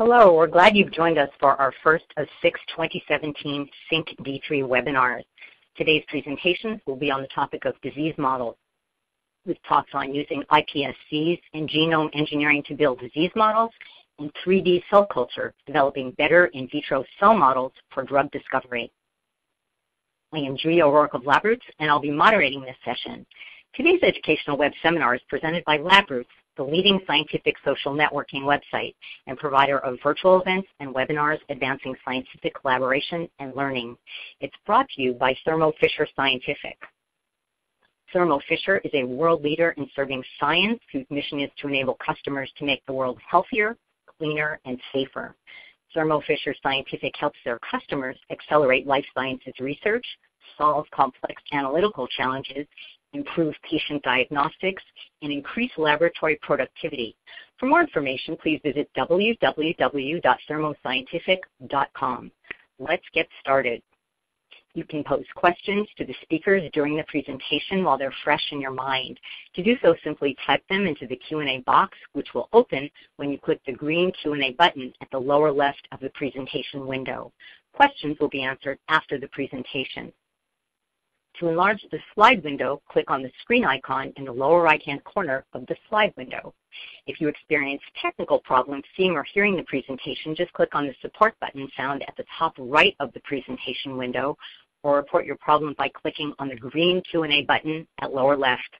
Hello, we're glad you've joined us for our first of 6 2017 Sync D3 webinars. Today's presentations will be on the topic of disease models, with talks on using iPSCs and genome engineering to build disease models, and 3D cell culture, developing better in vitro cell models for drug discovery. I am Julia O'Rourke of LabRoots, and I'll be moderating this session. Today's educational web seminar is presented by LabRoots, the leading scientific social networking website and provider of virtual events and webinars advancing scientific collaboration and learning. It's brought to you by Thermo Fisher Scientific. Thermo Fisher is a world leader in serving science, whose mission is to enable customers to make the world healthier, cleaner, and safer. Thermo Fisher Scientific helps their customers accelerate life sciences research, solve complex analytical challenges, improve patient diagnostics, and increase laboratory productivity. For more information, please visit www.thermoscientific.com. Let's get started. You can pose questions to the speakers during the presentation while they're fresh in your mind. To do so, simply type them into the Q&A box, which will open when you click the green Q&A button at the lower left of the presentation window. Questions will be answered after the presentation. To enlarge the slide window, click on the screen icon in the lower right-hand corner of the slide window. If you experience technical problems seeing or hearing the presentation, just click on the support button found at the top right of the presentation window, or report your problem by clicking on the green Q&A button at lower left.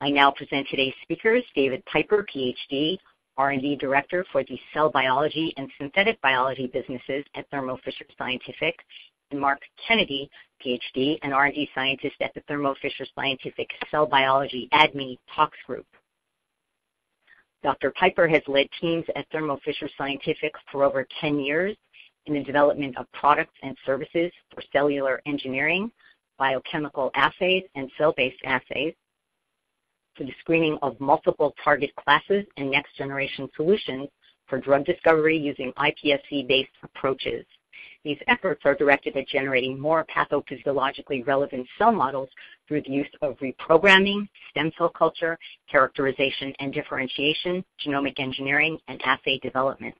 I now present today's speakers, David Piper, PhD, R&D Director for the Cell Biology and Synthetic Biology businesses at Thermo Fisher Scientific, and Mark Kennedy, PhD, an R&D scientist at the Thermo Fisher Scientific Cell Biology ADME Talks Group. Dr. Piper has led teams at Thermo Fisher Scientific for over 10 years in the development of products and services for cellular engineering, biochemical assays, and cell-based assays, for the screening of multiple target classes and next-generation solutions for drug discovery using iPSC-based approaches. These efforts are directed at generating more pathophysiologically relevant cell models through the use of reprogramming, stem cell culture, characterization and differentiation, genomic engineering, and assay development.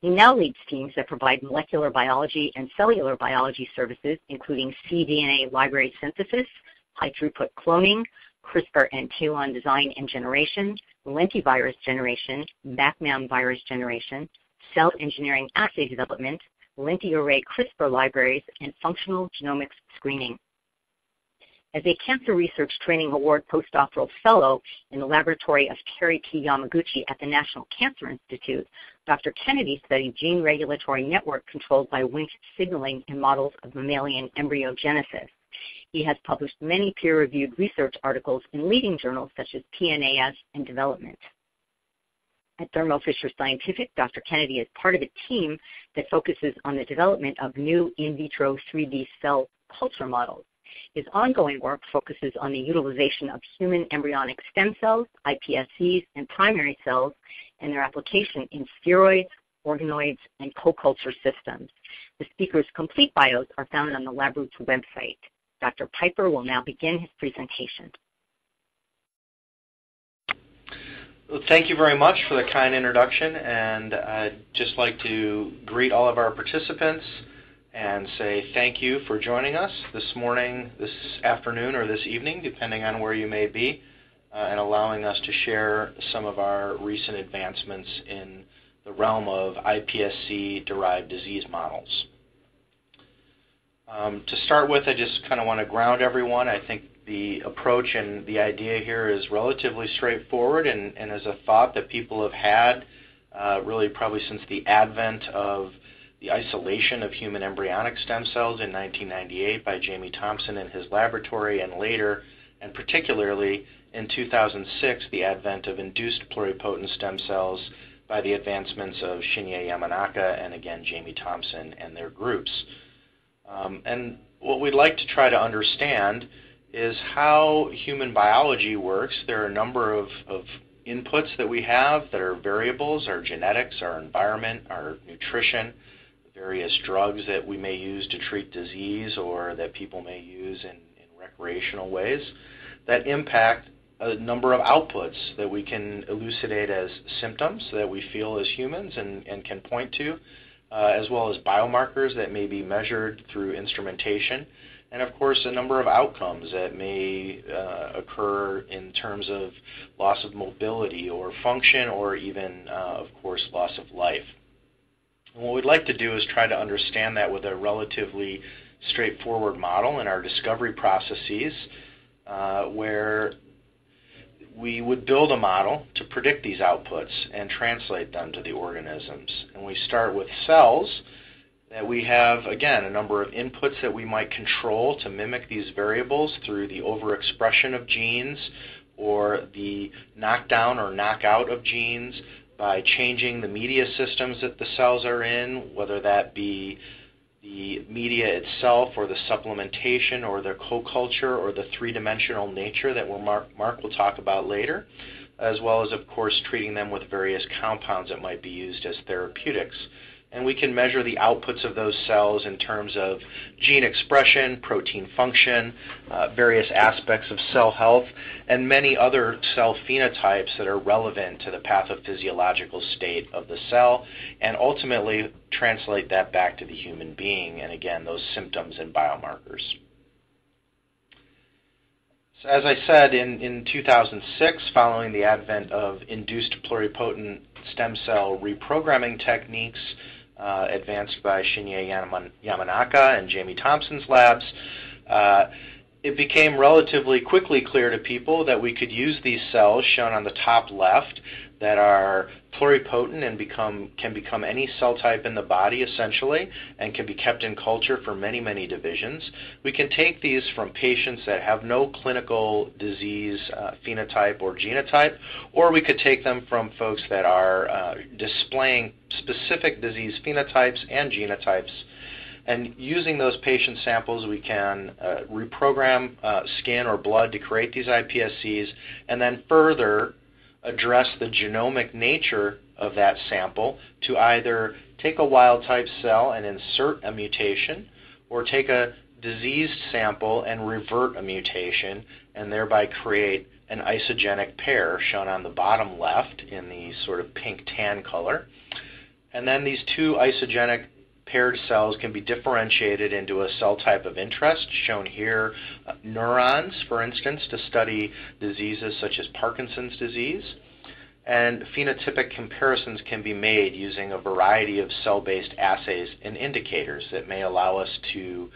He now leads teams that provide molecular biology and cellular biology services, including cDNA library synthesis, high-throughput cloning, CRISPR and TALEN design and generation, lentivirus generation, BACMAM virus generation, cell engineering assay development, lentiarray CRISPR libraries, and functional genomics screening. As a Cancer Research Training Award postdoctoral fellow in the laboratory of Terry P. Yamaguchi at the National Cancer Institute, Dr. Kennedy studied gene regulatory network controlled by Wnt signaling in models of mammalian embryogenesis. He has published many peer-reviewed research articles in leading journals such as PNAS and Development. At Thermo Fisher Scientific, Dr. Kennedy is part of a team that focuses on the development of new in vitro 3D cell culture models. His ongoing work focuses on the utilization of human embryonic stem cells, iPSCs, and primary cells, and their application in spheroids, organoids, and co-culture systems. The speakers' complete bios are found on the LabRoots website. Dr. Piper will now begin his presentation. Thank you very much for the kind introduction, and I'd just like to greet all of our participants and say thank you for joining us this morning, this afternoon, or this evening, depending on where you may be, and allowing us to share some of our recent advancements in the realm of iPSC-derived disease models. To start with, I just kind of want to ground everyone. I think the approach and the idea here is relatively straightforward and is a thought that people have had really probably since the advent of the isolation of human embryonic stem cells in 1998 by Jamie Thomson in his laboratory, and later, and particularly in 2006, the advent of induced pluripotent stem cells by the advancements of Shinya Yamanaka and again Jamie Thomson and their groups. And what we'd like to try to understand is how human biology works. There are a number of inputs that we have that are variables: our genetics, our environment, our nutrition, various drugs that we may use to treat disease or that people may use in recreational ways that impact a number of outputs that we can elucidate as symptoms that we feel as humans and can point to, as well as biomarkers that may be measured through instrumentation, and of course a number of outcomes that may occur in terms of loss of mobility or function, or even of course loss of life. And what we'd like to do is try to understand that with a relatively straightforward model in our discovery processes, where we would build a model to predict these outputs and translate them to the organisms. And we start with cells that we have, again, a number of inputs that we might control to mimic these variables through the overexpression of genes or the knockdown or knockout of genes by changing the media systems that the cells are in, whether that be the media itself or the supplementation or the co-culture or the three-dimensional nature that Mark will talk about later, as well as, of course, treating them with various compounds that might be used as therapeutics. And we can measure the outputs of those cells in terms of gene expression, protein function, various aspects of cell health, and many other cell phenotypes that are relevant to the pathophysiological state of the cell, and ultimately translate that back to the human being, and again, those symptoms and biomarkers. So as I said, in 2006, following the advent of induced pluripotent stem cell reprogramming techniques, advanced by Shinya Yamanaka and Jamie Thomson's labs, it became relatively quickly clear to people that we could use these cells shown on the top left that are pluripotent and can become any cell type in the body, essentially, and can be kept in culture for many, many divisions. We can take these from patients that have no clinical disease phenotype or genotype, or we could take them from folks that are displaying specific disease phenotypes and genotypes. And using those patient samples, we can reprogram skin or blood to create these iPSCs, and then further address the genomic nature of that sample to either take a wild-type cell and insert a mutation, or take a diseased sample and revert a mutation, and thereby create an isogenic pair shown on the bottom left in the sort of pink-tan color. And then these two isogenic paired cells can be differentiated into a cell type of interest, shown here, neurons, for instance, to study diseases such as Parkinson's disease. And phenotypic comparisons can be made using a variety of cell-based assays and indicators that may allow us to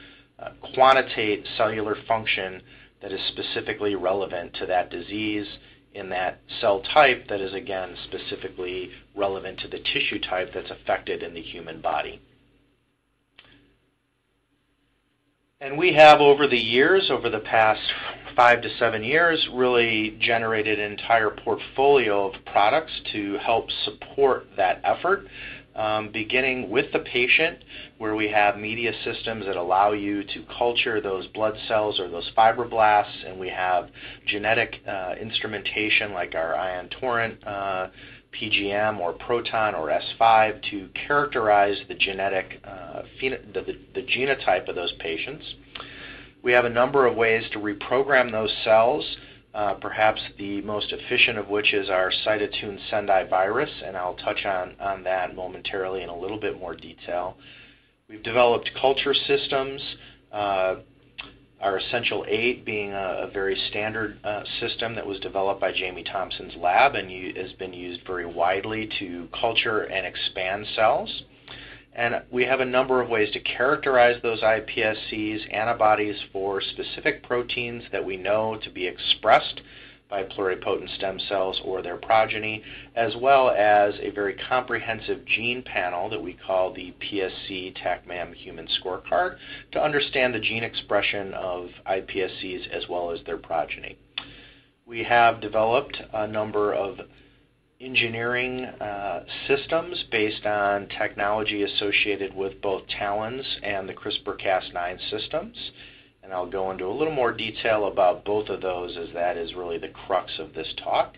quantitate cellular function that is specifically relevant to that disease in that cell type that is, again, specifically relevant to the tissue type that's affected in the human body. And we have, over the years, over the past 5 to 7 years, really generated an entire portfolio of products to help support that effort, beginning with the patient, where we have media systems that allow you to culture those blood cells or those fibroblasts, and we have genetic instrumentation like our Ion Torrent PGM or Proton or S5 to characterize the genetic the genotype of those patients. We have a number of ways to reprogram those cells, perhaps the most efficient of which is our CytoTune Sendai virus, and I'll touch on that momentarily in a little bit more detail. We've developed culture systems, our Essential 8 being a very standard system that was developed by Jamie Thomson's lab and has been used very widely to culture and expand cells. And we have a number of ways to characterize those iPSCs, antibodies for specific proteins that we know to be expressed by pluripotent stem cells or their progeny, as well as a very comprehensive gene panel that we call the PSC TaqMan Human Scorecard to understand the gene expression of iPSCs as well as their progeny. We have developed a number of engineering systems based on technology associated with both TALENs and the CRISPR-Cas9 systems. And I'll go into a little more detail about both of those, as that is really the crux of this talk.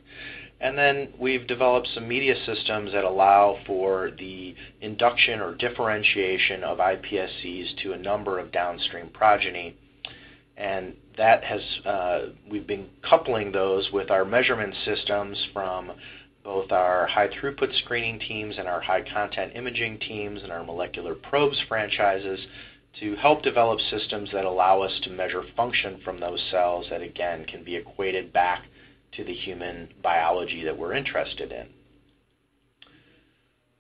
And then we've developed some media systems that allow for the induction or differentiation of iPSCs to a number of downstream progeny. And that has, we've been coupling those with our measurement systems from both our high throughput screening teams and our high content imaging teams and our molecular probes franchises to help develop systems that allow us to measure function from those cells that again can be equated back to the human biology that we're interested in.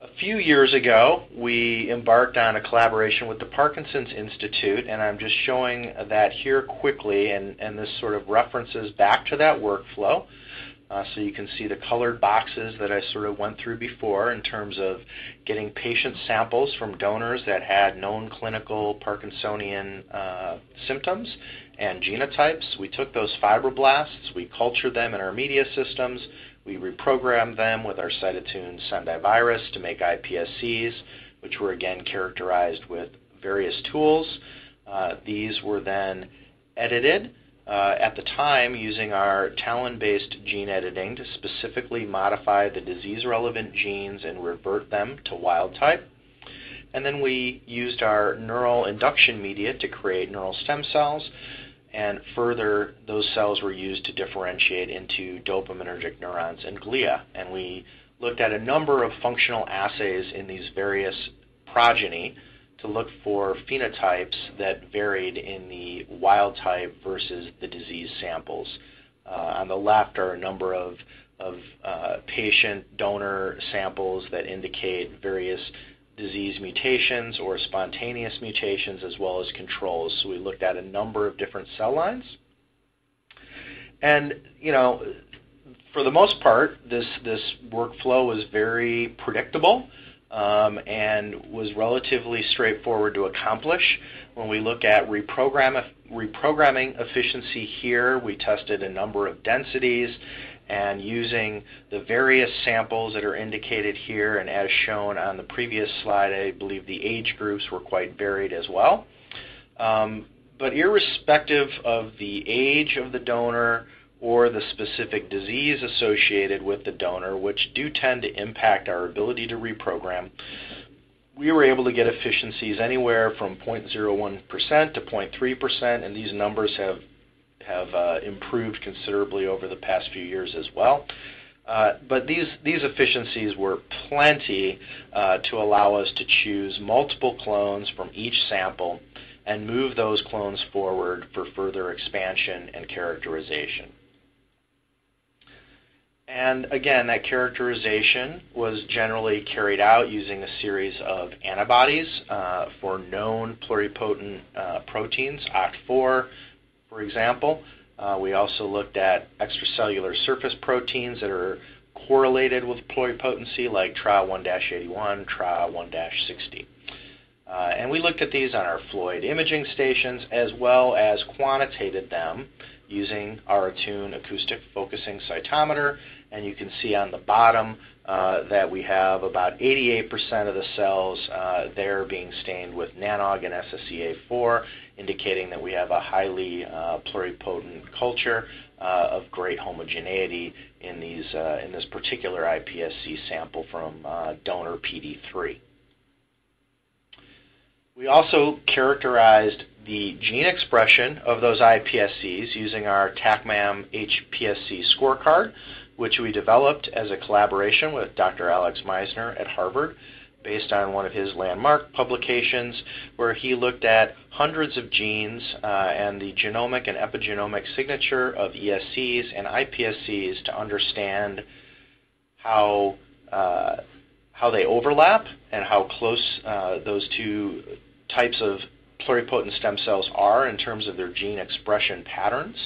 A few years ago, we embarked on a collaboration with the Parkinson's Institute, and I'm just showing that here quickly, and this sort of references back to that workflow. So you can see the colored boxes that I sort of went through before in terms of getting patient samples from donors that had known clinical Parkinsonian symptoms and genotypes. We took those fibroblasts, we cultured them in our media systems, we reprogrammed them with our CytoTune Sendai virus to make iPSCs, which were again characterized with various tools. These were then edited at the time using our TALEN-based gene editing to specifically modify the disease-relevant genes and revert them to wild type. And then we used our neural induction media to create neural stem cells, and further, those cells were used to differentiate into dopaminergic neurons and glia. And we looked at a number of functional assays in these various progeny to look for phenotypes that varied in the wild type versus the disease samples. On the left are a number of patient donor samples that indicate various disease mutations or spontaneous mutations as well as controls. So we looked at a number of different cell lines. And, you know, for the most part, this workflow was very predictable. And was relatively straightforward to accomplish. When we look at reprogramming efficiency here, we tested a number of densities, and using the various samples that are indicated here, and as shown on the previous slide, I believe the age groups were quite varied as well. But irrespective of the age of the donor or the specific disease associated with the donor, which do tend to impact our ability to reprogram, we were able to get efficiencies anywhere from 0.01% to 0.3%, and these numbers have improved considerably over the past few years as well. But these efficiencies were plenty to allow us to choose multiple clones from each sample and move those clones forward for further expansion and characterization. And again, that characterization was generally carried out using a series of antibodies for known pluripotent proteins, OCT4, for example. We also looked at extracellular surface proteins that are correlated with pluripotency, like TRA1-81, TRA1-60. And we looked at these on our Fluid imaging stations as well as quantitated them using our Attune acoustic focusing cytometer. And you can see on the bottom that we have about 88% of the cells there being stained with NANOG and SSEA4, indicating that we have a highly pluripotent culture of great homogeneity in these in this particular iPSC sample from donor PD3. We also characterized the gene expression of those iPSCs using our TaqMan HPSC scorecard, which we developed as a collaboration with Dr. Alex Meisner at Harvard, based on one of his landmark publications where he looked at hundreds of genes and the genomic and epigenomic signature of ESCs and iPSCs to understand how they overlap and how close those two types of pluripotent stem cells are in terms of their gene expression patterns.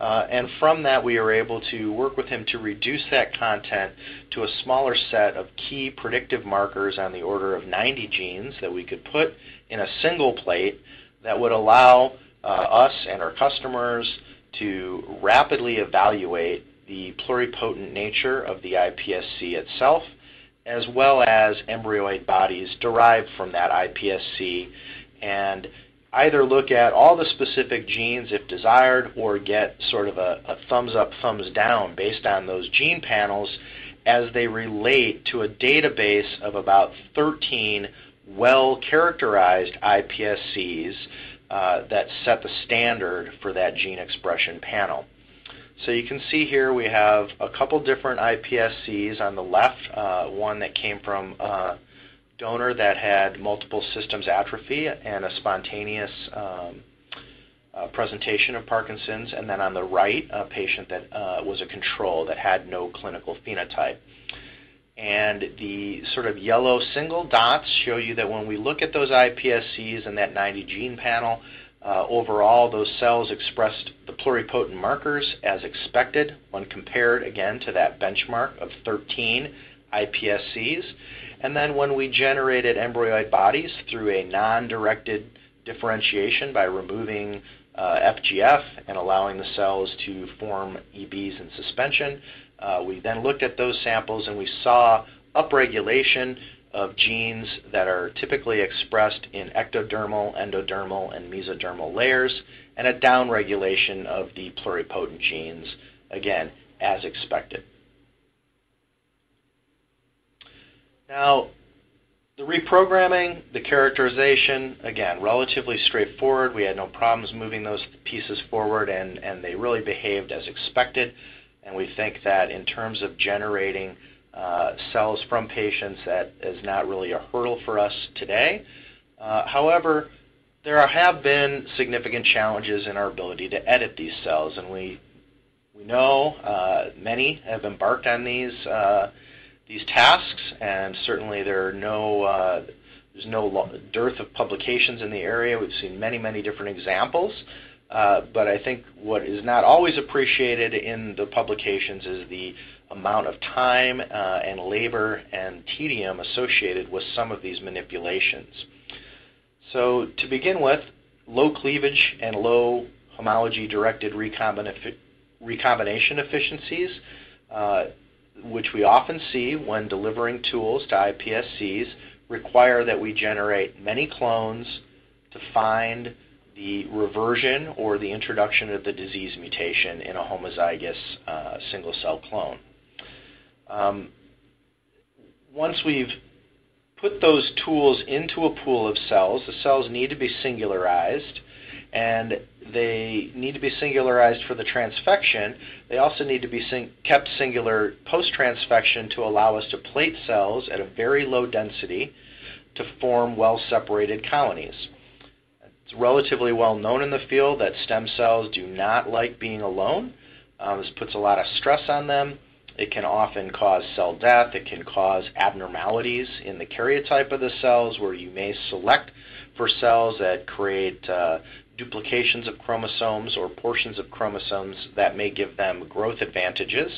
And from that, we were able to work with him to reduce that content to a smaller set of key predictive markers on the order of 90 genes that we could put in a single plate that would allow us and our customers to rapidly evaluate the pluripotent nature of the iPSC itself, as well as embryoid bodies derived from that iPSC, and either look at all the specific genes if desired or get sort of a thumbs up, thumbs down based on those gene panels as they relate to a database of about 13 well-characterized iPSCs that set the standard for that gene expression panel. So you can see here we have a couple different iPSCs on the left, one that came from a donor that had multiple systems atrophy and a spontaneous presentation of Parkinson's, and then on the right, a patient that was a control that had no clinical phenotype. And the sort of yellow single dots show you that when we look at those iPSCs and that 90 gene panel, overall, those cells expressed the pluripotent markers as expected when compared, again, to that benchmark of 13 iPSCs. And then when we generated embryoid bodies through a non-directed differentiation by removing FGF and allowing the cells to form EBs in suspension, we then looked at those samples and we saw upregulation of genes that are typically expressed in ectodermal, endodermal, and mesodermal layers, and a downregulation of the pluripotent genes, again, as expected. Now, the reprogramming, the characterization, again, relatively straightforward. We had no problems moving those pieces forward, and they really behaved as expected. And we think that in terms of generating cells from patients, that is not really a hurdle for us today. However, there have been significant challenges in our ability to edit these cells, and we know many have embarked on these tasks, and certainly there are no there's no dearth of publications in the area. We've seen many different examples. But I think what is not always appreciated in the publications is the amount of time and labor and tedium associated with some of these manipulations. So to begin with, low cleavage and low homology-directed recombination efficiencies, which we often see when delivering tools to iPSCs, require that we generate many clones to find the reversion or the introduction of the disease mutation in a homozygous single-cell clone. Once we've put those tools into a pool of cells, the cells need to be singularized, and they need to be singularized for the transfection. They also need to be kept singular post-transfection to allow us to plate cells at a very low density to form well-separated colonies. It's relatively well known in the field that stem cells do not like being alone. This puts a lot of stress on them. It can often cause cell death. It can cause abnormalities in the karyotype of the cells, where you may select for cells that create duplications of chromosomes or portions of chromosomes that may give them growth advantages.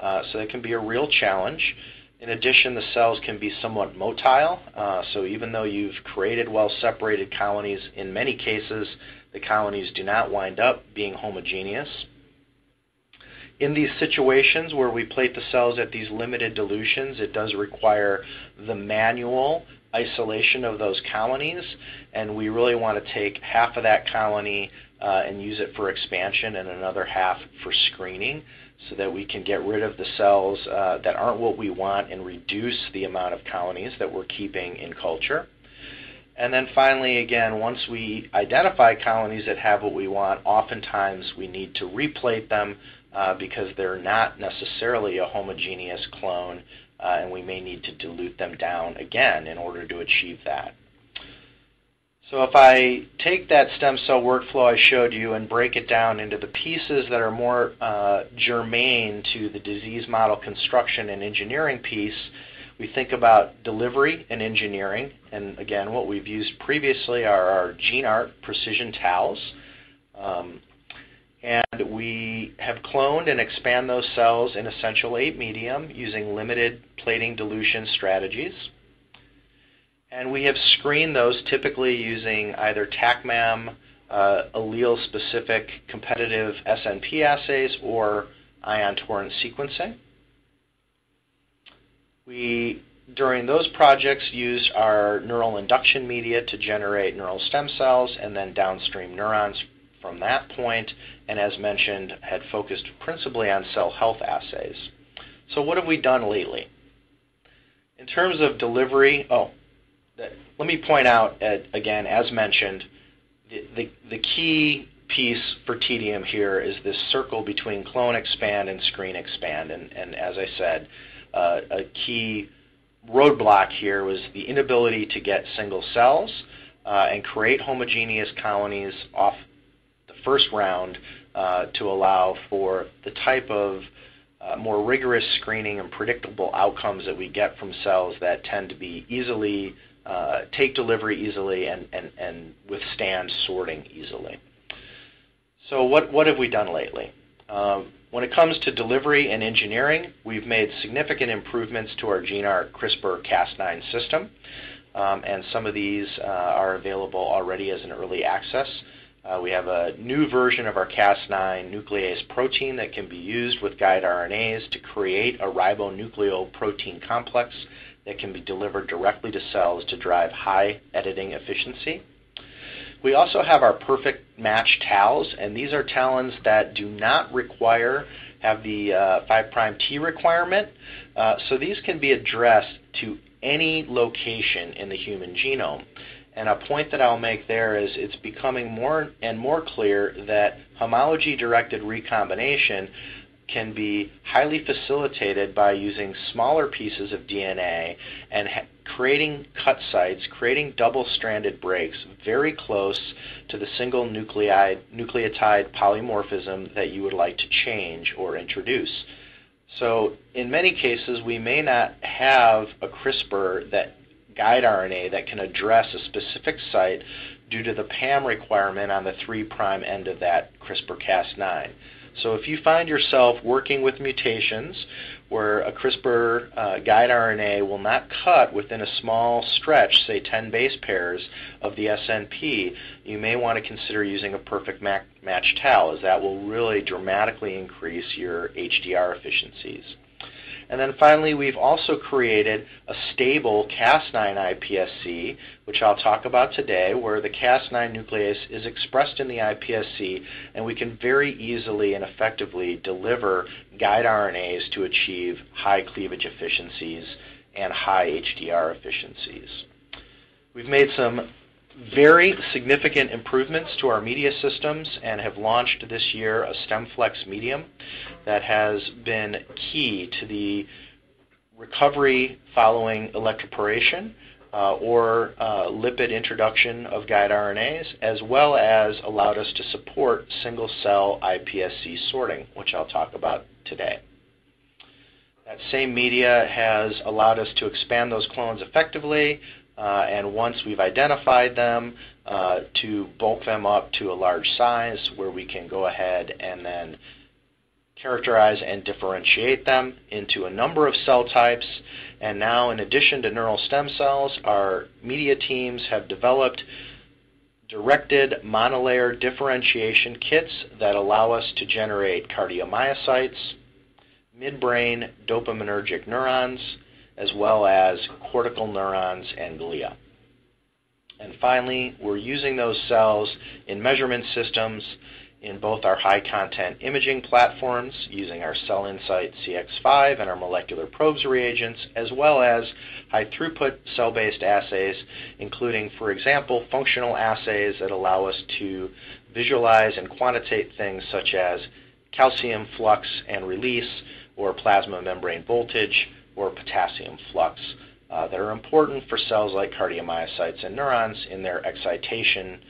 So that can be a real challenge. In addition, the cells can be somewhat motile, so even though you've created well-separated colonies, in many cases the colonies do not wind up being homogeneous. In these situations where we plate the cells at these limited dilutions, it does require the manual isolation of those colonies, and we really want to take half of that colony and use it for expansion and another half for screening, so that we can get rid of the cells that aren't what we want and reduce the amount of colonies that we're keeping in culture. And then finally, again, once we identify colonies that have what we want, oftentimes we need to replate them because they're not necessarily a homogeneous clone, and we may need to dilute them down again in order to achieve that. So if I take that stem cell workflow I showed you and break it down into the pieces that are more germane to the disease model construction and engineering piece, we think about delivery and engineering. And again, what we've used previously are our GeneArt precision towels. And we have cloned and expand those cells in essential 8 medium using limited plating dilution strategies. And we have screened those typically using either TaqMan, allele-specific competitive SNP assays, or Ion Torrent sequencing. We, during those projects, used our neural induction media to generate neural stem cells and then downstream neurons from that point, and as mentioned, had focused principally on cell health assays. So what have we done lately? In terms of delivery, let me point out, again, as mentioned, the key piece for TDM here is this circle between clone expand and screen expand. And as I said, a key roadblock here was the inability to get single cells and create homogeneous colonies off the first round to allow for the type of more rigorous screening and predictable outcomes that we get from cells that tend to be easily, take delivery easily and withstand sorting easily. So what have we done lately? When it comes to delivery and engineering, we've made significant improvements to our GeneArt CRISPR-Cas9 system, and some of these are available already as an early access. We have a new version of our Cas9 nuclease protein that can be used with guide RNAs to create a ribonucleoprotein complex that can be delivered directly to cells to drive high editing efficiency. We also have our perfect match TALs, and these are TALENs that do not require, have the 5'T requirement, so these can be addressed to any location in the human genome. And a point that I'll make there is it's becoming more and more clear that homology-directed recombination can be highly facilitated by using smaller pieces of DNA and creating cut sites, creating double-stranded breaks very close to the single nucleotide polymorphism that you would like to change or introduce. So in many cases, we may not have a CRISPR that guide RNA that can address a specific site due to the PAM requirement on the 3' end of that CRISPR-Cas9. So if you find yourself working with mutations where a CRISPR guide RNA will not cut within a small stretch, say 10 base pairs of the SNP, you may want to consider using a perfect match TAL, as that will really dramatically increase your HDR efficiencies. And then finally, we've also created a stable Cas9 iPSC, which I'll talk about today, where the Cas9 nuclease is expressed in the iPSC, and we can very easily and effectively deliver guide RNAs to achieve high cleavage efficiencies and high HDR efficiencies. We've made some very significant improvements to our media systems and have launched this year a StemFlex medium that has been key to the recovery following electroporation or lipid introduction of guide RNAs, as well as allowed us to support single-cell iPSC sorting, which I'll talk about today. That same media has allowed us to expand those clones effectively, and once we've identified them, to bulk them up to a large size where we can go ahead and then characterize and differentiate them into a number of cell types. And now, in addition to neural stem cells, our media teams have developed directed monolayer differentiation kits that allow us to generate cardiomyocytes, midbrain dopaminergic neurons, as well as cortical neurons and glia. And finally, we're using those cells in measurement systems in both our high-content imaging platforms using our Cell Insight CX5 and our molecular probes reagents, as well as high-throughput cell-based assays, including, for example, functional assays that allow us to visualize and quantitate things such as calcium flux and release, or plasma membrane voltage, or potassium flux, that are important for cells like cardiomyocytes and neurons in their excitation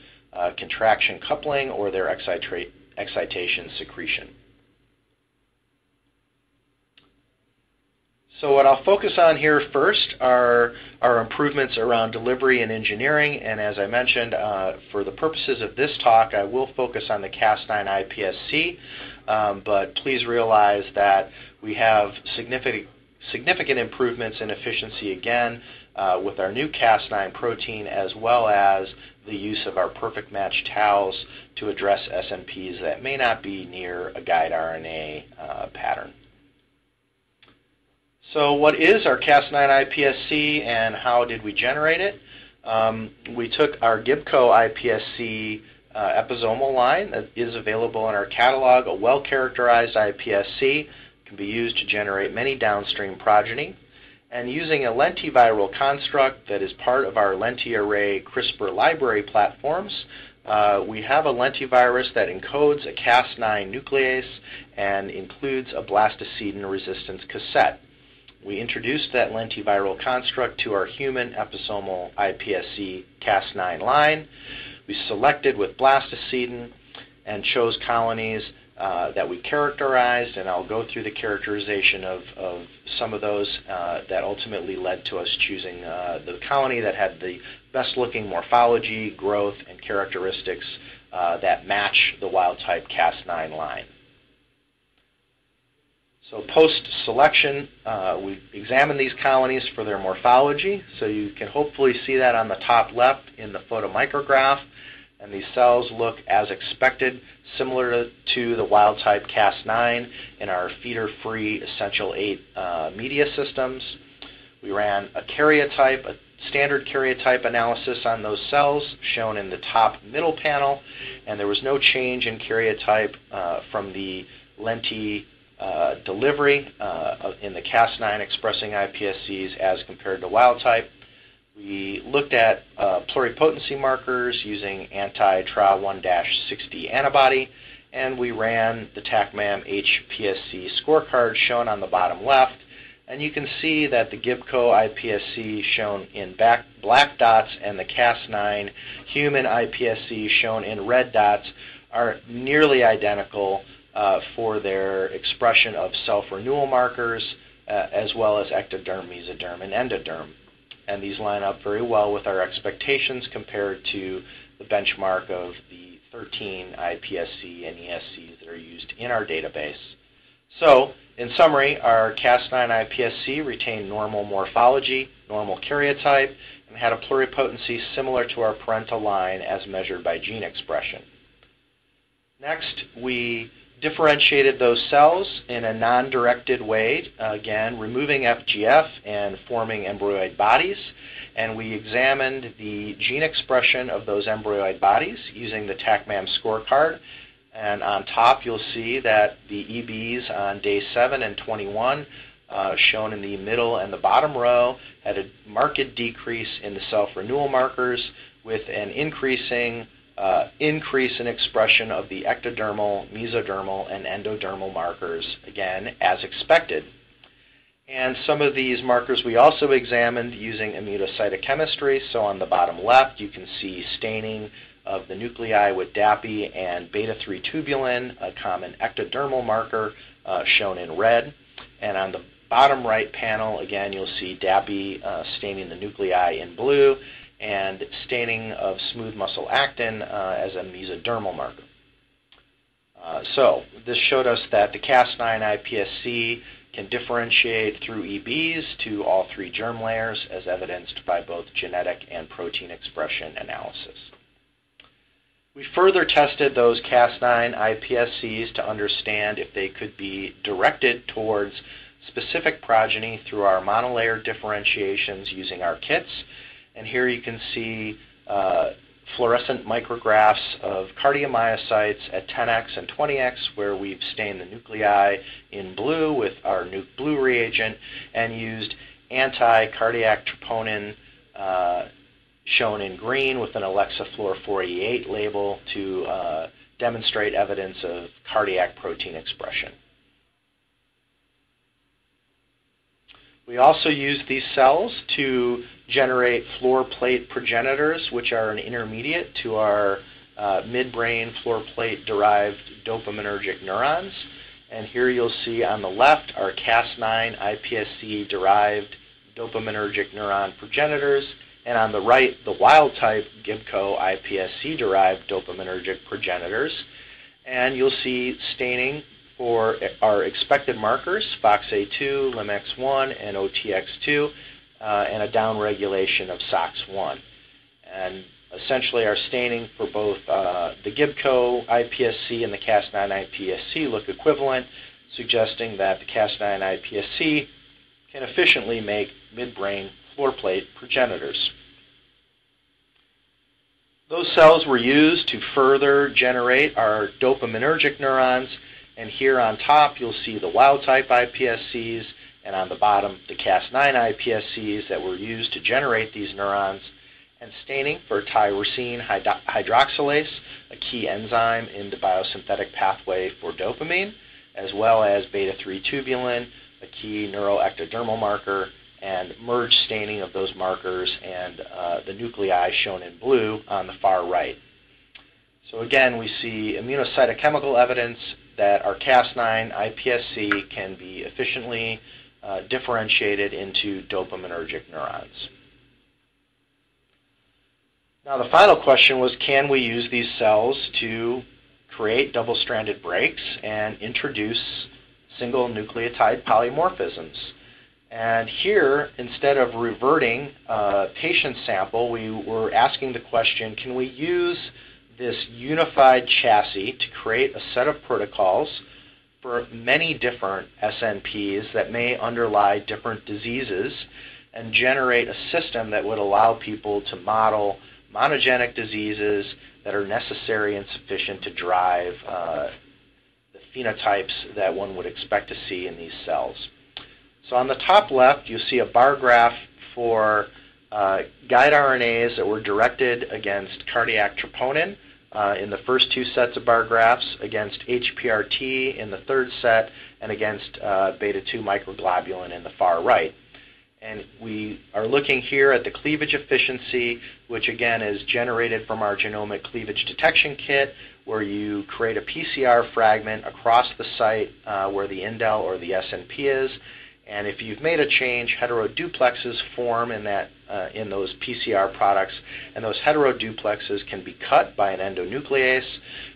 contraction coupling or their excitation secretion. So what I'll focus on here first are our improvements around delivery and engineering, and as I mentioned, for the purposes of this talk, I will focus on the Cas9 iPSC, but please realize that we have significant improvements in efficiency, again, with our new Cas9 protein, as well as the use of our perfect match TALs to address SNPs that may not be near a guide RNA pattern. So what is our Cas9 iPSC and how did we generate it? We took our Gibco iPSC episomal line that is available in our catalog, a well-characterized iPSC, can be used to generate many downstream progeny, and using a lentiviral construct that is part of our LentiArray CRISPR library platforms, we have a lentivirus that encodes a Cas9 nuclease and includes a blastocidin-resistant cassette. We introduced that lentiviral construct to our human episomal iPSC Cas9 line. We selected with blastocidin and chose colonies that we characterized, and I'll go through the characterization of some of those that ultimately led to us choosing the colony that had the best-looking morphology, growth, and characteristics that match the wild-type Cas9 line. So post-selection, we examined these colonies for their morphology. So you can hopefully see that on the top left in the photomicrograph. And these cells look, as expected, similar to the wild-type Cas9 in our feeder-free essential 8 media systems. We ran a karyotype, a standard karyotype analysis on those cells, shown in the top middle panel, and there was no change in karyotype from the lenti delivery in the Cas9 expressing iPSCs as compared to wild-type. We looked at pluripotency markers using anti-TRA1-60 antibody, and we ran the TaqMan HPSC scorecard shown on the bottom left. And you can see that the Gibco iPSC shown in black dots and the Cas9 human iPSC shown in red dots are nearly identical for their expression of self-renewal markers as well as ectoderm, mesoderm, and endoderm. And these line up very well with our expectations compared to the benchmark of the 13 iPSC and ESCs that are used in our database. So, in summary, our Cas9 iPSC retained normal morphology, normal karyotype, and had a pluripotency similar to our parental line as measured by gene expression. Next, we differentiated those cells in a non-directed way, again, removing FGF and forming embryoid bodies. And we examined the gene expression of those embryoid bodies using the TaqMan scorecard. And on top, you'll see that the EBs on day 7 and 21, shown in the middle and the bottom row, had a marked decrease in the self-renewal markers with an increase in expression of the ectodermal, mesodermal, and endodermal markers, again, as expected. And some of these markers we also examined using immunocytochemistry. So on the bottom left, you can see staining of the nuclei with DAPI and beta-3 tubulin, a common ectodermal marker shown in red. And on the bottom right panel, again, you'll see DAPI staining the nuclei in blue, and staining of smooth muscle actin as a mesodermal marker. So this showed us that the Cas9 iPSC can differentiate through EBs to all 3 germ layers, as evidenced by both genetic and protein expression analysis. We further tested those Cas9 iPSCs to understand if they could be directed towards specific progeny through our monolayer differentiations using our kits. And here you can see fluorescent micrographs of cardiomyocytes at 10x and 20x, where we've stained the nuclei in blue with our nuc blue reagent and used anti-cardiac troponin shown in green with an Alexa Fluor48 label to demonstrate evidence of cardiac protein expression. We also used these cells to generate floor plate progenitors, which are an intermediate to our midbrain floor plate derived dopaminergic neurons. And here you'll see on the left our Cas9 iPSC derived dopaminergic neuron progenitors, and on the right the wild type Gibco iPSC derived dopaminergic progenitors. And you'll see staining for our expected markers, FOXA2, LimX1, and OTX2, and a downregulation of SOX1. And essentially our staining for both the Gibco iPSC and the Cas9 iPSC look equivalent, suggesting that the Cas9 iPSC can efficiently make midbrain floor plate progenitors. Those cells were used to further generate our dopaminergic neurons. And here on top, you'll see the wild-type iPSCs and on the bottom the Cas9 iPSCs that were used to generate these neurons, and staining for tyrosine hydroxylase, a key enzyme in the biosynthetic pathway for dopamine, as well as beta-3 tubulin, a key neuroectodermal marker, and merge staining of those markers and the nuclei shown in blue on the far right. So again, we see immunocytochemical evidence that our Cas9 iPSC can be efficiently differentiated into dopaminergic neurons. Now the final question was, can we use these cells to create double-stranded breaks and introduce single nucleotide polymorphisms? And here, instead of reverting a patient sample, we were asking the question, can we use this unified chassis to create a set of protocols for many different SNPs that may underlie different diseases and generate a system that would allow people to model monogenic diseases that are necessary and sufficient to drive the phenotypes that one would expect to see in these cells. So on the top left, you see a bar graph for guide RNAs that were directed against cardiac troponin in the first two sets of bar graphs, against HPRT in the third set, and against beta 2 microglobulin in the far right. And we are looking here at the cleavage efficiency, which again is generated from our genomic cleavage detection kit, where you create a PCR fragment across the site where the indel or the SNP is. And if you've made a change, heteroduplexes form in those PCR products, and those heteroduplexes can be cut by an endonuclease,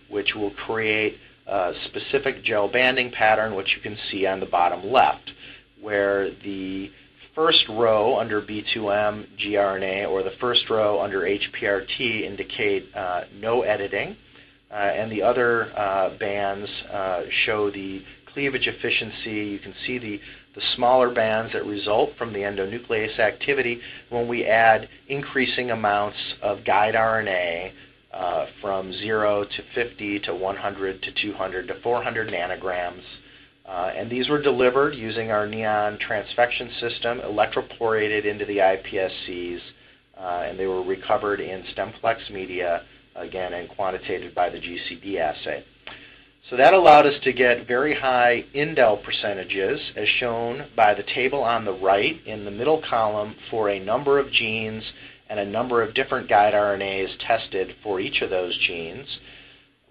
which will create a specific gel banding pattern, which you can see on the bottom left, where the first row under B2M gRNA or the first row under HPRT indicate no editing, and the other bands show the cleavage efficiency. You can see the smaller bands that result from the endonuclease activity when we add increasing amounts of guide RNA from 0 to 50 to 100 to 200 to 400 nanograms. And these were delivered using our neon transfection system, electroporated into the iPSCs, and they were recovered in StemFlex media, again, and quantitated by the GCD assay. So that allowed us to get very high indel percentages, as shown by the table on the right in the middle column, for a number of genes and a number of different guide RNAs tested for each of those genes.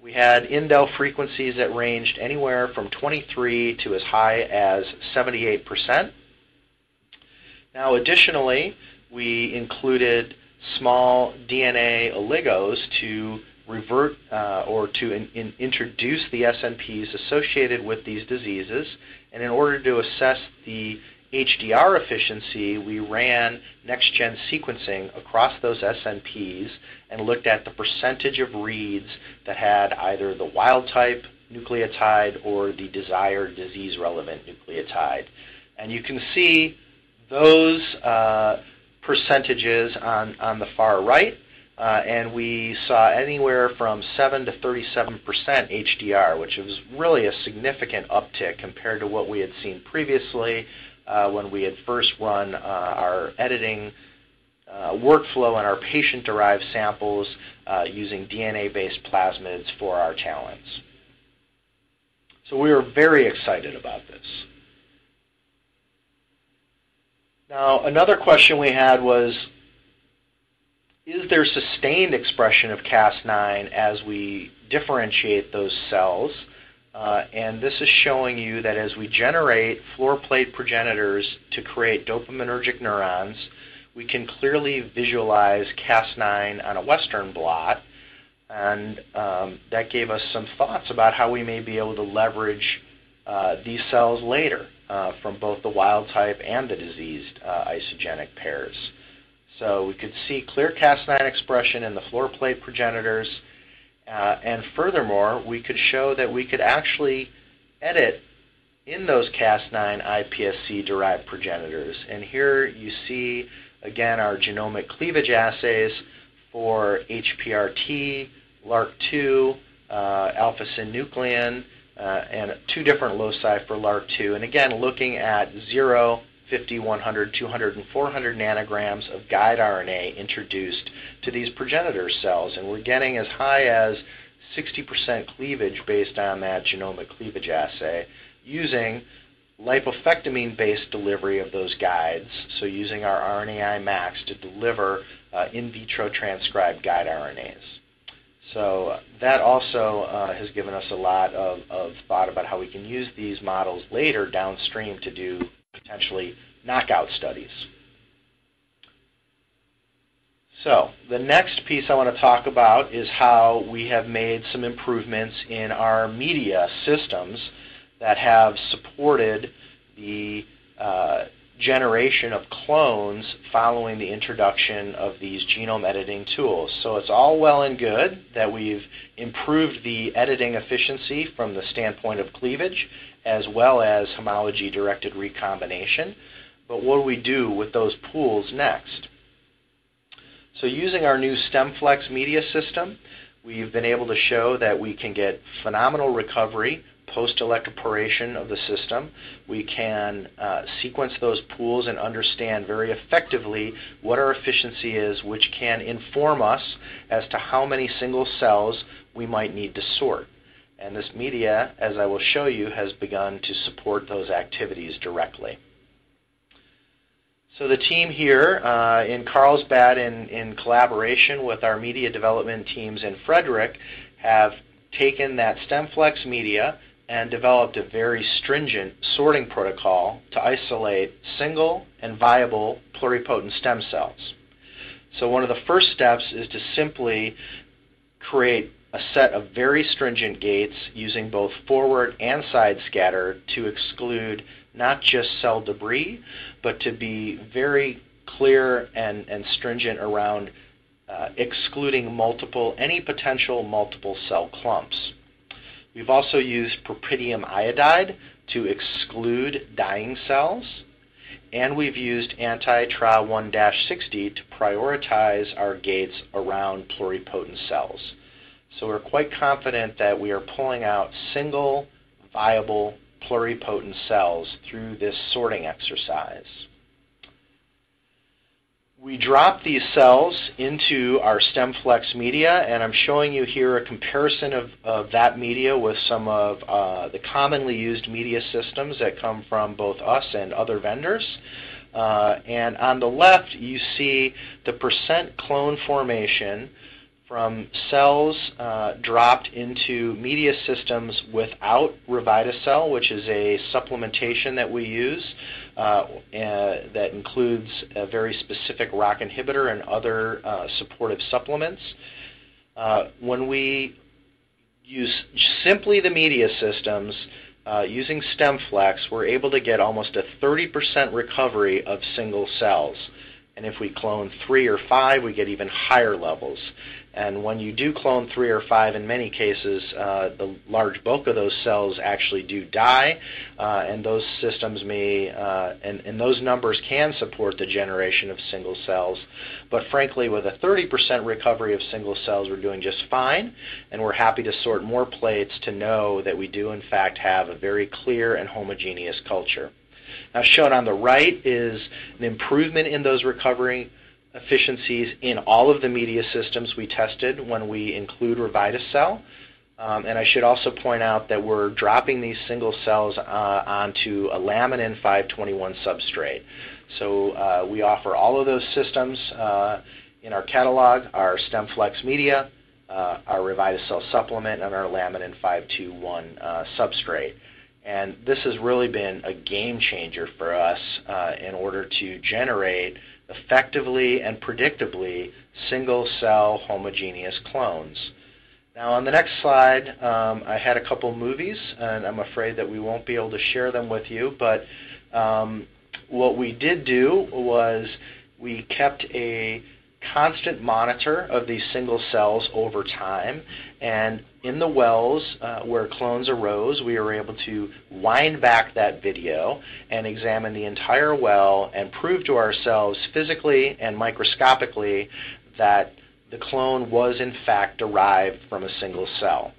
We had indel frequencies that ranged anywhere from 23 to as high as 78%. Now additionally, we included small DNA oligos to revert or to introduce the SNPs associated with these diseases. And in order to assess the HDR efficiency, we ran next-gen sequencing across those SNPs and looked at the percentage of reads that had either the wild-type nucleotide or the desired disease-relevant nucleotide. And you can see those percentages on the far right. And we saw anywhere from 7 to 37% HDR, which was really a significant uptick compared to what we had seen previously when we had first run our editing workflow on our patient-derived samples using DNA-based plasmids for our TALENs. So we were very excited about this. Now, another question we had was, is there sustained expression of Cas9 as we differentiate those cells? And this is showing you that as we generate floorplate progenitors to create dopaminergic neurons, we can clearly visualize Cas9 on a Western blot. And that gave us some thoughts about how we may be able to leverage these cells later from both the wild type and the diseased isogenic pairs. So we could see clear Cas9 expression in the floorplate progenitors, and furthermore, we could show that we could actually edit in those Cas9 iPSC-derived progenitors. And here you see, again, our genomic cleavage assays for HPRT, LARC2, alpha-synuclein, and two different loci for LARC2. And again, looking at 0, 50, 100, 200, and 400 nanograms of guide RNA introduced to these progenitor cells. And we're getting as high as 60% cleavage based on that genomic cleavage assay using lipofectamine-based delivery of those guides, so using our RNAi Max to deliver in vitro transcribed guide RNAs. So that also has given us a lot of thought about how we can use these models later downstream to do potentially knockout studies. So the next piece I want to talk about is how we have made some improvements in our media systems that have supported the generation of clones following the introduction of these genome editing tools. So it's all well and good that we've improved the editing efficiency from the standpoint of cleavage as well as homology-directed recombination. But what do we do with those pools next? So using our new StemFlex media system, we've been able to show that we can get phenomenal recovery post-electroporation of the system. We can sequence those pools and understand very effectively what our efficiency is, which can inform us as to how many single cells we might need to sort. And this media, as I will show you, has begun to support those activities directly. So the team here in Carlsbad, in collaboration with our media development teams in Frederick, have taken that StemFlex media and developed a very stringent sorting protocol to isolate single and viable pluripotent stem cells. So one of the first steps is to simply create a set of very stringent gates using both forward and side scatter to exclude not just cell debris, but to be very clear and stringent around excluding any potential multiple cell clumps. We've also used propidium iodide to exclude dying cells, and we've used anti-TRA1-60 to prioritize our gates around pluripotent cells. So we're quite confident that we are pulling out single viable pluripotent cells through this sorting exercise. We drop these cells into our StemFlex media, and I'm showing you here a comparison of that media with some of the commonly used media systems that come from both us and other vendors. And on the left, you see the percent clone formation from cells dropped into media systems without RevitaCell, which is a supplementation that we use that includes a very specific ROCK inhibitor and other supportive supplements. When we use simply the media systems, using StemFlex, we're able to get almost a 30% recovery of single cells. And if we clone 3 or 5, we get even higher levels. And when you do clone 3 or 5, in many cases, the large bulk of those cells actually do die, and those systems may, and those numbers can support the generation of single cells. But frankly, with a 30% recovery of single cells, we're doing just fine, and we're happy to sort more plates to know that we do, in fact, have a very clear and homogeneous culture. Now, shown on the right is an improvement in those recovery efficiencies in all of the media systems we tested when we include RevitaCell. And I should also point out that we're dropping these single cells onto a laminin 521 substrate. So we offer all of those systems in our catalog: our StemFlex media, our RevitaCell supplement, and our laminin 521 substrate. And this has really been a game changer for us in order to generate effectively and predictably single-cell homogeneous clones. Now, on the next slide, I had a couple movies, and I'm afraid that we won't be able to share them with you, but what we did do was we kept a constant monitor of these single cells over time, and in the wells where clones arose, we were able to wind back that video and examine the entire well and prove to ourselves physically and microscopically that the clone was in fact derived from a single cell.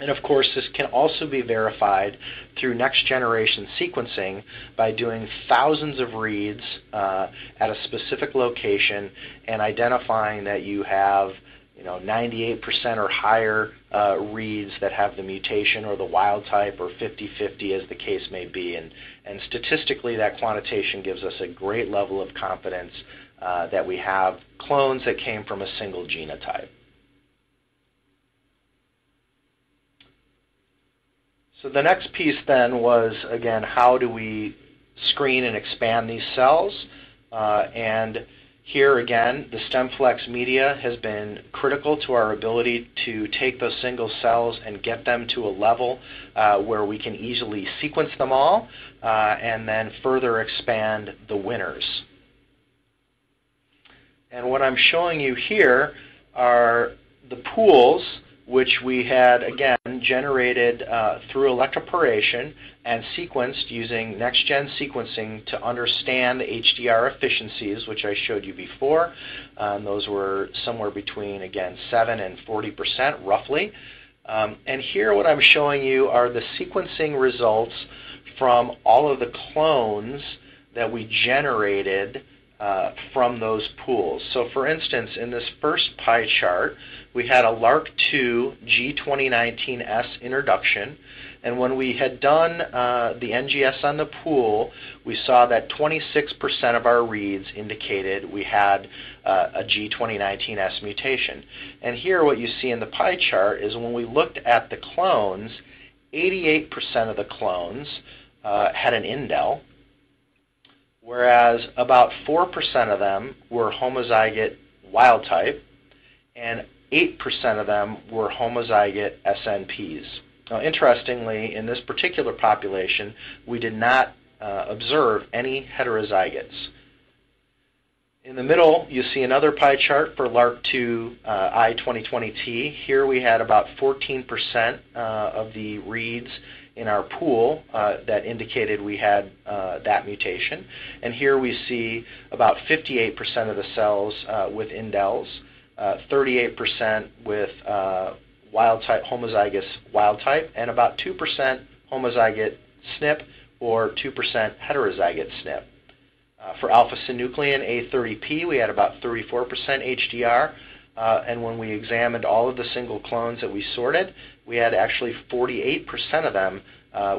And of course, this can also be verified through next-generation sequencing by doing thousands of reads at a specific location and identifying that you have, 98% or higher reads that have the mutation or the wild type, or 50-50 as the case may be. And statistically, that quantitation gives us a great level of confidence that we have clones that came from a single genotype. So the next piece then was, again, how do we screen and expand these cells? And here again, the StemFlex media has been critical to our ability to take those single cells and get them to a level where we can easily sequence them all and then further expand the winners. And what I'm showing you here are the pools which we had, again, generated through electroporation and sequenced using next-gen sequencing to understand the HDR efficiencies, which I showed you before. Those were somewhere between, again, 7 and 40% roughly. And here what I'm showing you are the sequencing results from all of the clones that we generated from those pools. So for instance, in this first pie chart, we had a LARC2 G2019S introduction, and when we had done the NGS on the pool, we saw that 26% of our reads indicated we had a G2019S mutation. And here what you see in the pie chart is when we looked at the clones, 88% of the clones had an indel, whereas about 4% of them were homozygate wild type, and 8% of them were homozygate SNPs. Now, interestingly, in this particular population, we did not observe any heterozygotes. In the middle, you see another pie chart for LARC2 I2020T. Here we had about 14% of the reads in our pool that indicated we had that mutation. And here we see about 58% of the cells with indels, 38% with wild type, homozygous wild type, and about 2% homozygate SNP or 2% heterozygote SNP. For alpha-synuclein A30P, we had about 34% HDR. And when we examined all of the single clones that we sorted, we had actually 48% of them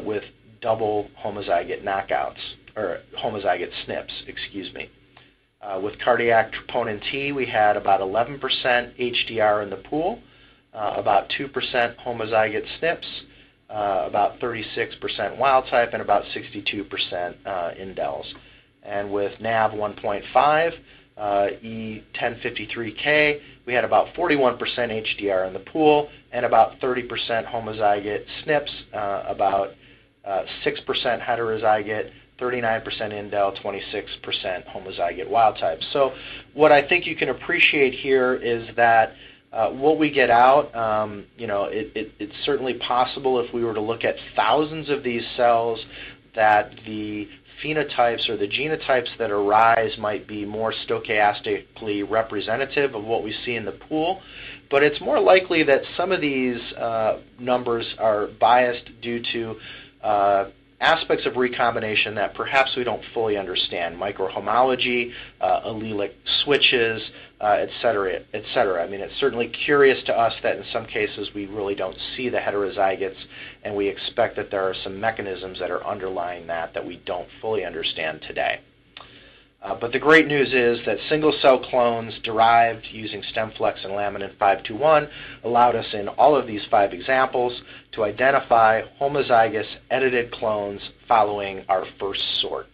with double homozygate knockouts, or homozygate SNPs, excuse me. With cardiac troponin T, we had about 11% HDR in the pool, about 2% homozygate SNPs, about 36% wild type, and about 62% indels. And with NAV 1.5, E1053K, we had about 41% HDR in the pool and about 30% homozygate SNPs, about 6% heterozygote, 39% indel, 26% homozygate wild type. So what I think you can appreciate here is that what we get out, it's certainly possible if we were to look at thousands of these cells that the phenotypes or the genotypes that arise might be more stochastically representative of what we see in the pool, but it's more likely that some of these numbers are biased due to aspects of recombination that perhaps we don't fully understand, microhomology, allelic switches, et cetera, et cetera. I mean, it's certainly curious to us that in some cases we really don't see the heterozygotes, and we expect that there are some mechanisms that are underlying that we don't fully understand today. But the great news is that single-cell clones derived using StemFlex and laminin 521 allowed us in all of these 5 examples to identify homozygous edited clones following our first sort.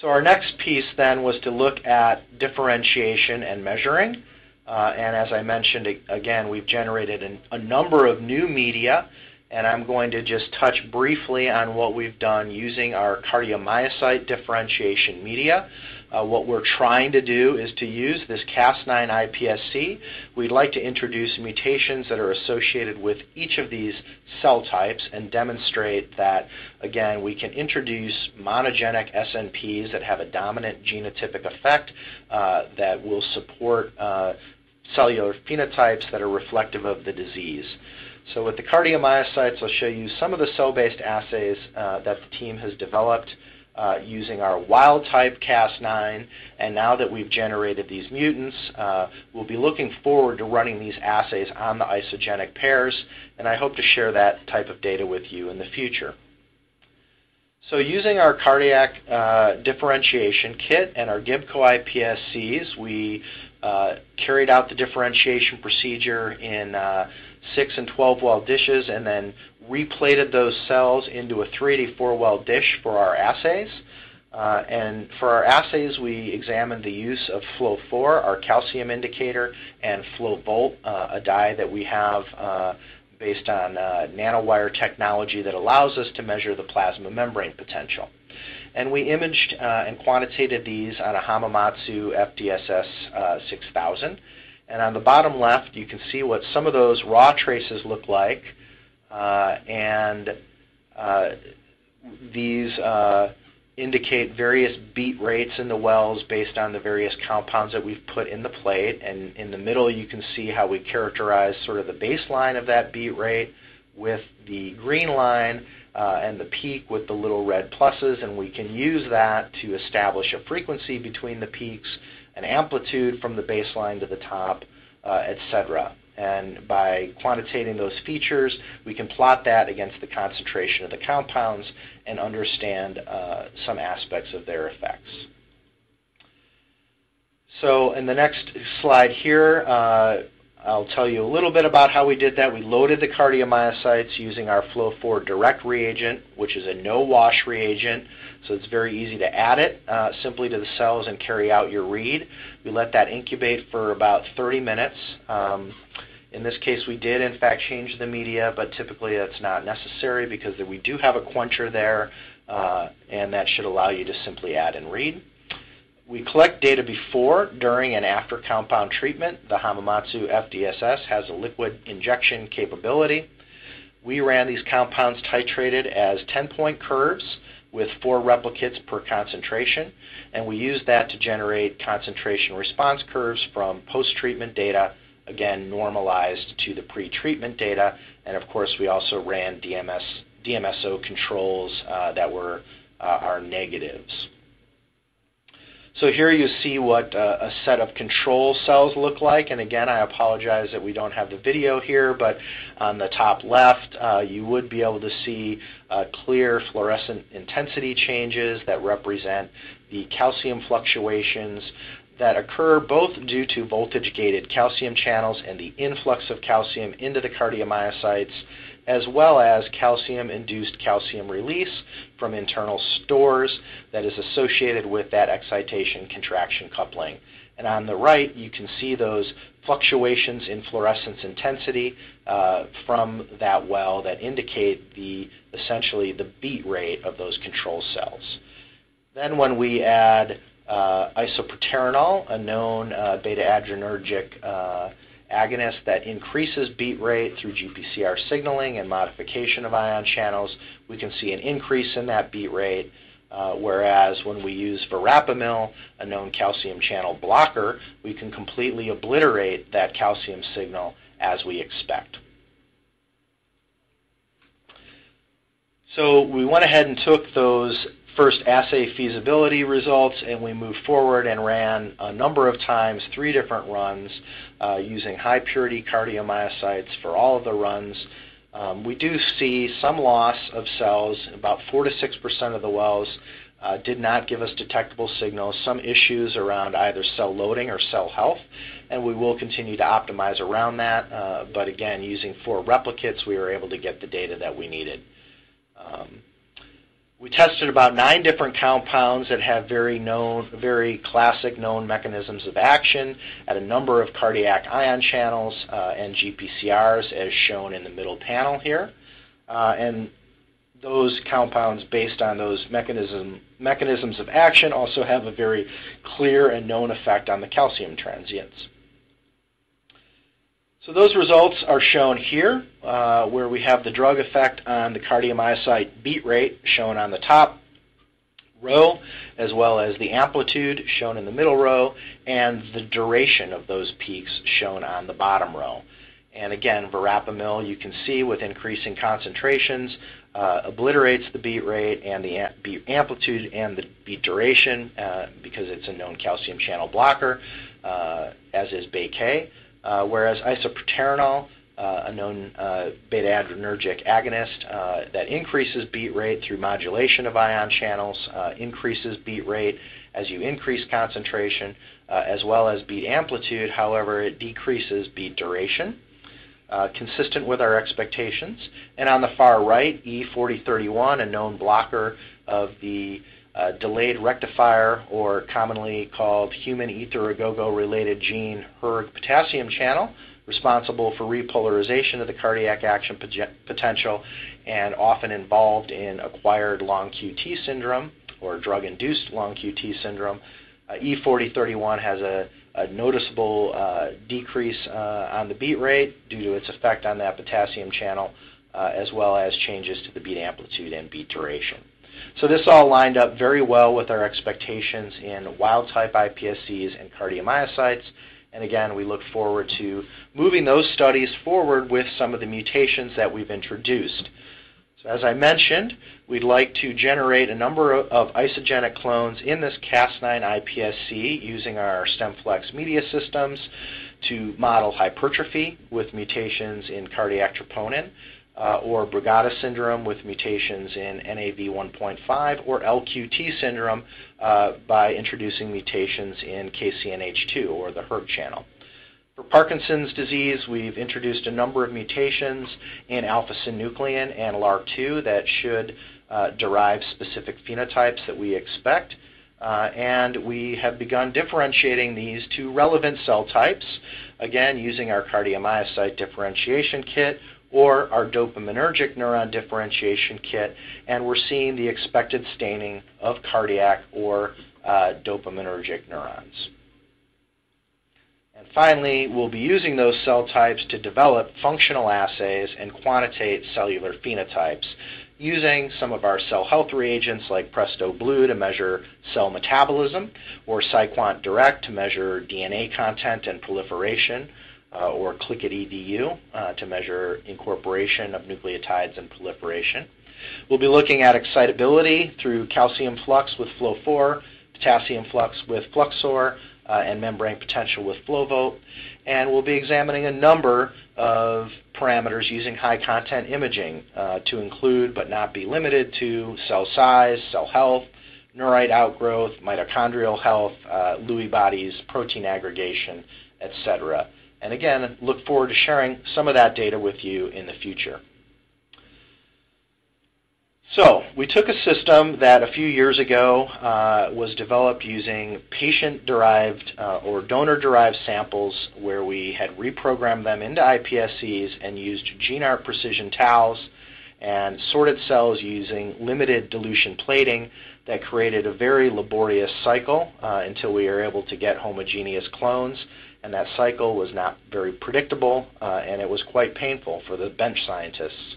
So our next piece then was to look at differentiation and measuring. And as I mentioned, again, we've generated a number of new media, and I'm going to just touch briefly on what we've done using our cardiomyocyte differentiation media. What we're trying to do is to use this Cas9 iPSC. We'd like to introduce mutations that are associated with each of these cell types and demonstrate that, again, we can introduce monogenic SNPs that have a dominant genotypic effect that will support cellular phenotypes that are reflective of the disease. So with the cardiomyocytes, I'll show you some of the cell-based assays that the team has developed using our wild-type Cas9, and now that we've generated these mutants, we'll be looking forward to running these assays on the isogenic pairs, and I hope to share that type of data with you in the future. So using our cardiac differentiation kit and our Gibco iPSCs, we carried out the differentiation procedure in 6 and 12-well dishes and then replated those cells into a 384-well dish for our assays. And for our assays, we examined the use of Fluo4, our calcium indicator, and FluoVolt, a dye that we have based on nanowire technology that allows us to measure the plasma membrane potential. And we imaged and quantitated these on a Hamamatsu FDSS 6000. And on the bottom left, you can see what some of those raw traces look like. These indicate various beat rates in the wells based on the various compounds that we've put in the plate. And in the middle, you can see how we characterize sort of the baseline of that beat rate with the green line and the peak with the little red pluses. And we can use that to establish a frequency between the peaks, an amplitude from the baseline to the top, etc. And by quantitating those features, we can plot that against the concentration of the compounds and understand some aspects of their effects. So in the next slide here, I'll tell you a little bit about how we did that. We loaded the cardiomyocytes using our Fluo4 direct reagent, which is a no-wash reagent, so it's very easy to add it simply to the cells and carry out your read. We let that incubate for about 30 minutes. In this case, we did, in fact, change the media, but typically that's not necessary because we do have a quencher there, and that should allow you to simply add and read. We collect data before, during, and after compound treatment. The Hamamatsu FDSS has a liquid injection capability. We ran these compounds titrated as 10-point curves with 4 replicates per concentration, and we used that to generate concentration response curves from post-treatment data, again normalized to the pre-treatment data, and of course we also ran DMSO controls that were our negatives. So here you see what a set of control cells look like, and again I apologize that we don't have the video here, but on the top left you would be able to see clear fluorescent intensity changes that represent the calcium fluctuations that occur both due to voltage-gated calcium channels and the influx of calcium into the cardiomyocytes, as well as calcium-induced calcium release from internal stores that is associated with that excitation-contraction coupling. And on the right, you can see those fluctuations in fluorescence intensity from that well that indicate essentially the beat rate of those control cells. Then when we add isoproterenol, a known beta-adrenergic agonist that increases beat rate through GPCR signaling and modification of ion channels, we can see an increase in that beat rate, whereas when we use verapamil, a known calcium channel blocker, we can completely obliterate that calcium signal as we expect. So we went ahead and took those first assay feasibility results, and we moved forward and ran a number of times, 3 different runs, using high purity cardiomyocytes for all of the runs. We do see some loss of cells. About 4 to 6% of the wells did not give us detectable signals, some issues around either cell loading or cell health, and we will continue to optimize around that, but again, using 4 replicates, we were able to get the data that we needed. We tested about 9 different compounds that have very classic known mechanisms of action at a number of cardiac ion channels and GPCRs, as shown in the middle panel here. And those compounds, based on those mechanisms of action, also have a very clear and known effect on the calcium transients. So those results are shown here, where we have the drug effect on the cardiomyocyte beat rate shown on the top, row, as well as the amplitude shown in the middle row, and the duration of those peaks shown on the bottom row. And again, verapamil, you can see with increasing concentrations, obliterates the beat rate and the beat amplitude and the beat duration because it's a known calcium channel blocker, as is BK, whereas isoproterenol, a known beta-adrenergic agonist that increases beat rate through modulation of ion channels, increases beat rate as you increase concentration, as well as beat amplitude. However, it decreases beat duration, consistent with our expectations. And on the far right, E4031, a known blocker of the delayed rectifier, or commonly called human etheragogo-related gene hERG potassium channel, responsible for repolarization of the cardiac action potential and often involved in acquired long QT syndrome or drug-induced long QT syndrome. E4031 has a noticeable decrease on the beat rate due to its effect on that potassium channel, as well as changes to the beat amplitude and beat duration. So this all lined up very well with our expectations in wild-type iPSCs and cardiomyocytes. And again, we look forward to moving those studies forward with some of the mutations that we've introduced. So as I mentioned, we'd like to generate a number of isogenic clones in this Cas9 iPSC using our StemFlex media systems to model hypertrophy with mutations in cardiac troponin, or Brugada syndrome with mutations in NAV 1.5, or LQT syndrome by introducing mutations in KCNH2, or the hERG channel. For Parkinson's disease, we've introduced a number of mutations in alpha-synuclein and LARC2 that should derive specific phenotypes that we expect. And we have begun differentiating these to relevant cell types, again, using our cardiomyocyte differentiation kit, or our dopaminergic neuron differentiation kit, and we're seeing the expected staining of cardiac or dopaminergic neurons. And finally, we'll be using those cell types to develop functional assays and quantitate cellular phenotypes using some of our cell health reagents like Presto Blue to measure cell metabolism, or Cyquant Direct to measure DNA content and proliferation, or ClickIt-EDU to measure incorporation of nucleotides and proliferation. We'll be looking at excitability through calcium flux with Fluo4, potassium flux with Fluxor, and membrane potential with FluoVolt. And we'll be examining a number of parameters using high-content imaging to include but not be limited to cell size, cell health, neurite outgrowth, mitochondrial health, Lewy bodies, protein aggregation, etc. And again, look forward to sharing some of that data with you in the future. So we took a system that a few years ago was developed using patient-derived or donor-derived samples, where we had reprogrammed them into iPSCs and used GeneArt precision towels and sorted cells using limited dilution plating that created a very laborious cycle until we were able to get homogeneous clones. And that cycle was not very predictable, and it was quite painful for the bench scientists.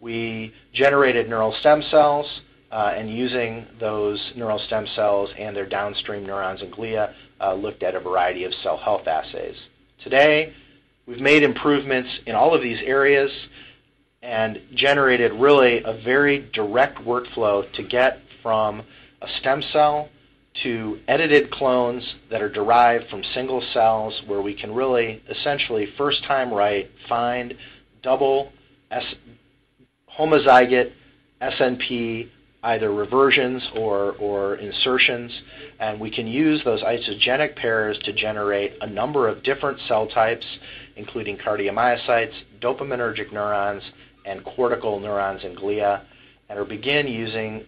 We generated neural stem cells, and using those neural stem cells and their downstream neurons and glia, looked at a variety of cell health assays. Today, we've made improvements in all of these areas and generated really a very direct workflow to get from a stem cell to edited clones that are derived from single cells, where we can really essentially first time right find double homozygate SNP either reversions or insertions, and we can use those isogenic pairs to generate a number of different cell types, including cardiomyocytes, dopaminergic neurons, and cortical neurons and glia, and are beginning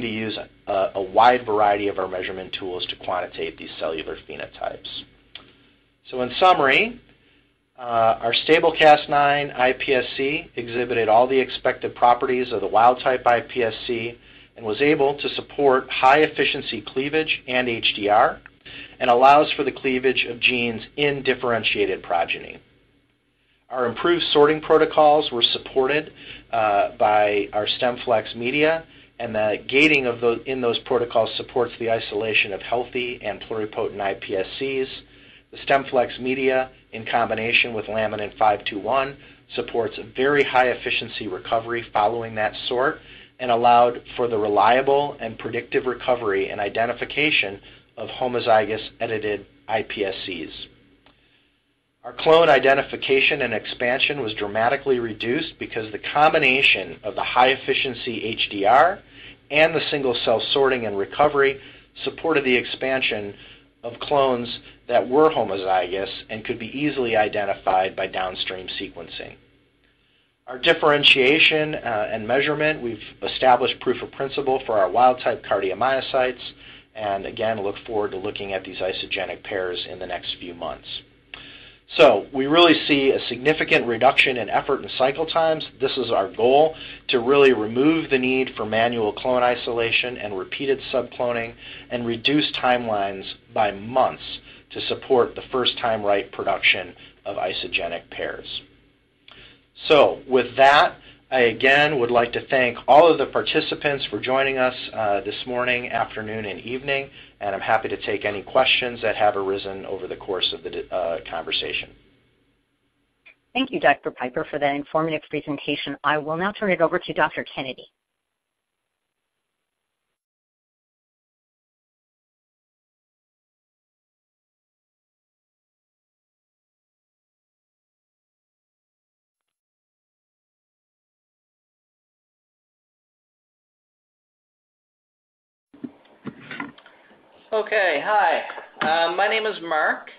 to use a wide variety of our measurement tools to quantitate these cellular phenotypes. So in summary, our stable Cas9 iPSC exhibited all the expected properties of the wild-type iPSC and was able to support high-efficiency cleavage and HDR, and allows for the cleavage of genes in differentiated progeny. Our improved sorting protocols were supported by our StemFlex media and the gating of those, in those protocols supports the isolation of healthy and pluripotent iPSCs. The StemFlex media, in combination with laminin 521, supports very high efficiency recovery following that sort and allowed for the reliable and predictive recovery and identification of homozygous edited iPSCs. Our clone identification and expansion was dramatically reduced because the combination of the high efficiency HDR and the single cell sorting and recovery supported the expansion of clones that were homozygous and could be easily identified by downstream sequencing. Our differentiation and measurement, we've established proof of principle for our wild-type cardiomyocytes, and again, look forward to looking at these isogenic pairs in the next few months. So we really see a significant reduction in effort and cycle times. This is our goal, to really remove the need for manual clone isolation and repeated subcloning and reduce timelines by months to support the first-time right production of isogenic pairs. So with that, I again would like to thank all of the participants for joining us this morning, afternoon, and evening, and I'm happy to take any questions that have arisen over the course of the conversation. Thank you, Dr. Piper, for that informative presentation. I will now turn it over to Dr. Kennedy. Okay, hi. My name is Mark.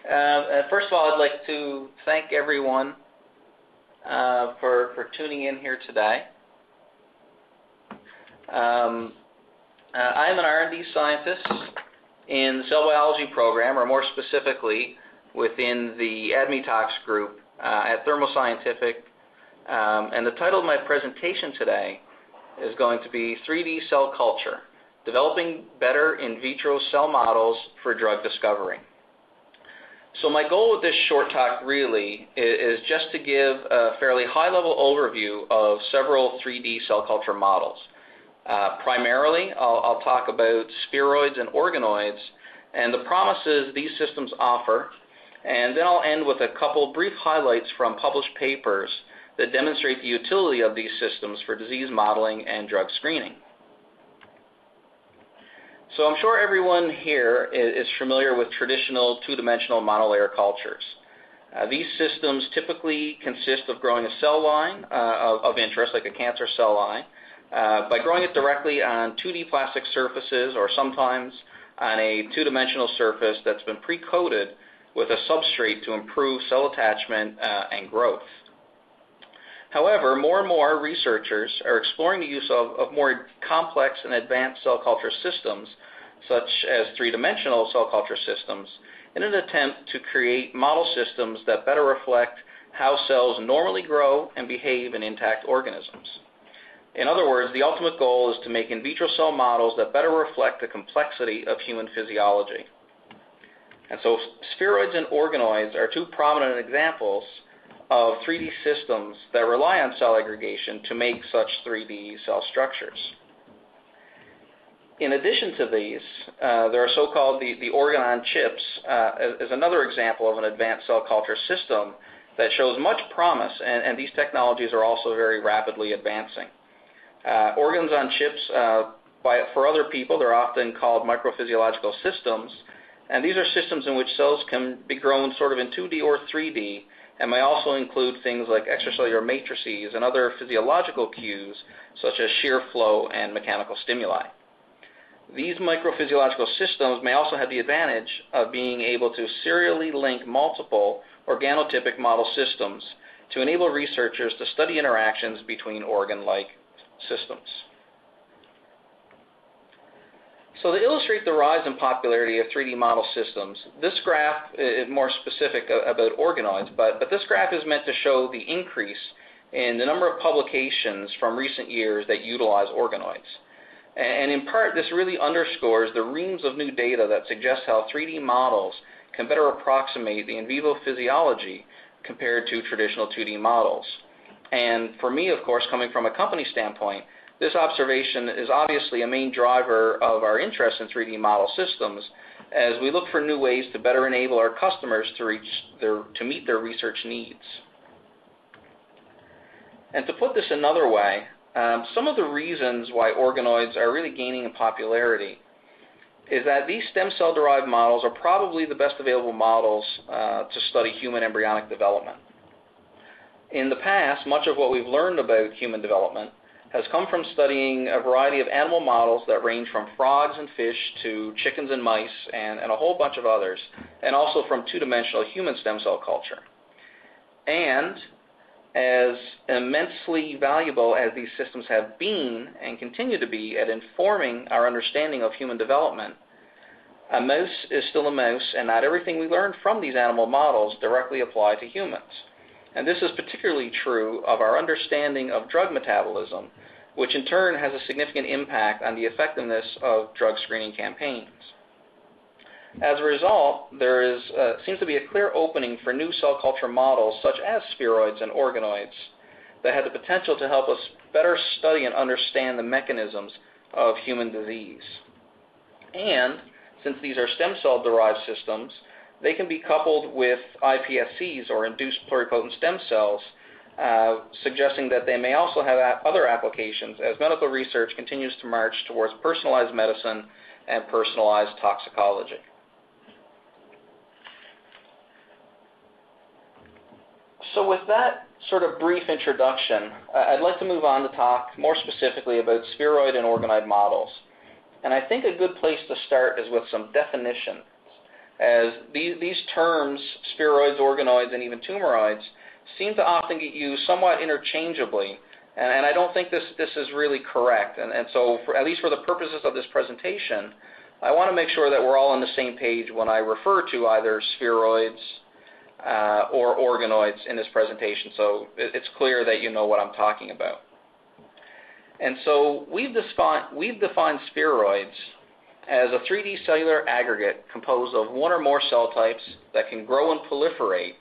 First of all, I'd like to thank everyone for tuning in here today. I'm an R&D scientist in the cell biology program, or more specifically within the ADMETox group at Thermo Scientific, and the title of my presentation today is going to be 3D Cell Culture: Developing Better In Vitro Cell Models for Drug Discovery. So my goal with this short talk really is just to give a fairly high-level overview of several 3D cell culture models. Primarily, I'll talk about spheroids and organoids and the promises these systems offer, and then I'll end with a couple brief highlights from published papers that demonstrate the utility of these systems for disease modeling and drug screening. So I'm sure everyone here is familiar with traditional two-dimensional monolayer cultures. These systems typically consist of growing a cell line of interest, like a cancer cell line, by growing it directly on 2D plastic surfaces, or sometimes on a two-dimensional surface that's been pre-coated with a substrate to improve cell attachment and growth. However, more and more researchers are exploring the use of more complex and advanced cell culture systems, such as three-dimensional cell culture systems, in an attempt to create model systems that better reflect how cells normally grow and behave in intact organisms. In other words, the ultimate goal is to make in vitro cell models that better reflect the complexity of human physiology. And so spheroids and organoids are two prominent examples of 3D systems that rely on cell aggregation to make such 3D cell structures. In addition to these, there are so-called the organ-on chips as another example of an advanced cell culture system that shows much promise, and these technologies are also very rapidly advancing. Organs on chips, for other people, they're often called microphysiological systems, and these are systems in which cells can be grown sort of in 2D or 3D, and may also include things like extracellular matrices and other physiological cues, such as shear flow and mechanical stimuli. These microphysiological systems may also have the advantage of being able to serially link multiple organotypic model systems to enable researchers to study interactions between organ-like systems. So to illustrate the rise in popularity of 3D model systems, this graph is more specific about organoids, but this graph is meant to show the increase in the number of publications from recent years that utilize organoids. And in part, this really underscores the reams of new data that suggests how 3D models can better approximate the in vivo physiology compared to traditional 2D models. And for me, of course, coming from a company standpoint, This observation is obviously a main driver of our interest in 3D model systems as we look for new ways to better enable our customers to meet their research needs. And to put this another way, some of the reasons why organoids are really gaining in popularity is that these stem cell-derived models are probably the best available models to study human embryonic development. In the past, much of what we've learned about human development has come from studying a variety of animal models that range from frogs and fish to chickens and mice and a whole bunch of others, and also from two-dimensional human stem cell culture. And as immensely valuable as these systems have been and continue to be at informing our understanding of human development, a mouse is still a mouse, and not everything we learn from these animal models directly apply to humans. And this is particularly true of our understanding of drug metabolism, which in turn has a significant impact on the effectiveness of drug screening campaigns. As a result, there seems to be a clear opening for new cell culture models such as spheroids and organoids that have the potential to help us better study and understand the mechanisms of human disease. And since these are stem cell derived systems, they can be coupled with iPSCs, or induced pluripotent stem cells, suggesting that they may also have other applications as medical research continues to march towards personalized medicine and personalized toxicology. So with that sort of brief introduction, I'd like to move on to talk more specifically about spheroid and organoid models. And I think a good place to start is with some definition, as these terms, spheroids, organoids, and even tumoroids, seem to often get used somewhat interchangeably, and I don't think this is really correct. And so, at least for the purposes of this presentation, I want to make sure that we're all on the same page when I refer to either spheroids or organoids in this presentation, so it's clear that you know what I'm talking about. And so, we've defined spheroids as a 3D cellular aggregate composed of one or more cell types that can grow and proliferate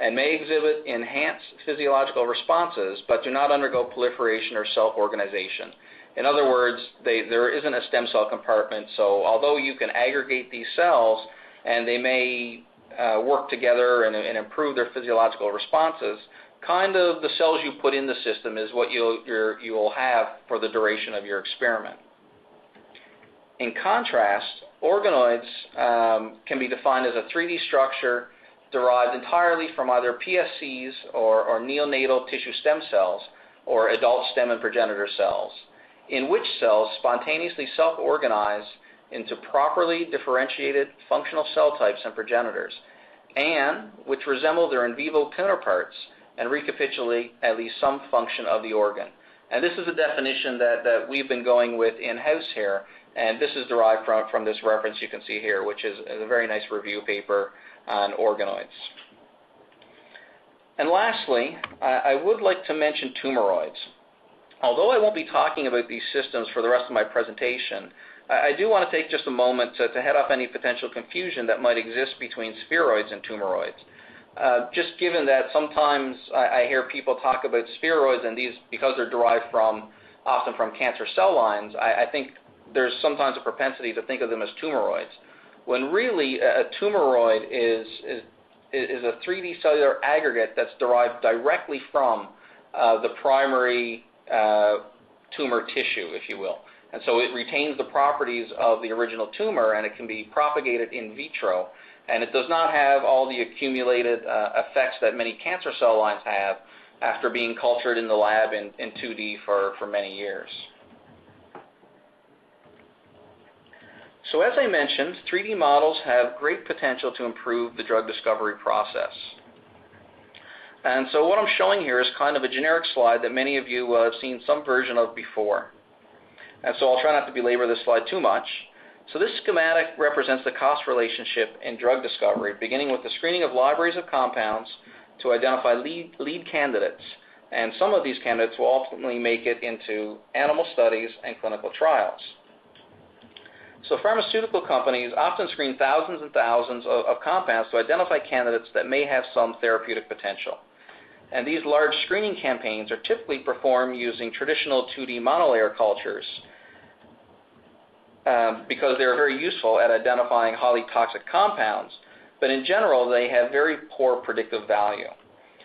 and may exhibit enhanced physiological responses but do not undergo proliferation or cell organization. In other words, there isn't a stem cell compartment, so although you can aggregate these cells and they may work together and improve their physiological responses, kind of the cells you put in the system is what you will have for the duration of your experiment. In contrast, organoids can be defined as a 3D structure derived entirely from either PSCs or neonatal tissue stem cells or adult stem and progenitor cells, in which cells spontaneously self-organize into properly differentiated functional cell types and progenitors, and which resemble their in vivo counterparts and recapitulate at least some function of the organ. And this is a definition that we've been going with in-house here, and this is derived from this reference you can see here, which is a very nice review paper on organoids. And lastly, I would like to mention tumoroids. Although I won't be talking about these systems for the rest of my presentation, I do want to take just a moment to head off any potential confusion that might exist between spheroids and tumoroids. Just given that sometimes I hear people talk about spheroids, and these, because they're derived often from cancer cell lines, I think there's sometimes a propensity to think of them as tumoroids, when really a tumoroid is a 3D cellular aggregate that's derived directly from the primary tumor tissue, if you will. And so it retains the properties of the original tumor, and it can be propagated in vitro, and it does not have all the accumulated effects that many cancer cell lines have after being cultured in the lab in 2D for many years. So as I mentioned, 3D models have great potential to improve the drug discovery process. And so what I'm showing here is kind of a generic slide that many of you have seen some version of before. And so I'll try not to belabor this slide too much. So this schematic represents the cost relationship in drug discovery, beginning with the screening of libraries of compounds to identify lead candidates. And some of these candidates will ultimately make it into animal studies and clinical trials. So pharmaceutical companies often screen thousands and thousands of compounds to identify candidates that may have some therapeutic potential. and these large screening campaigns are typically performed using traditional 2D monolayer cultures because they are very useful at identifying highly toxic compounds, but in general they have very poor predictive value.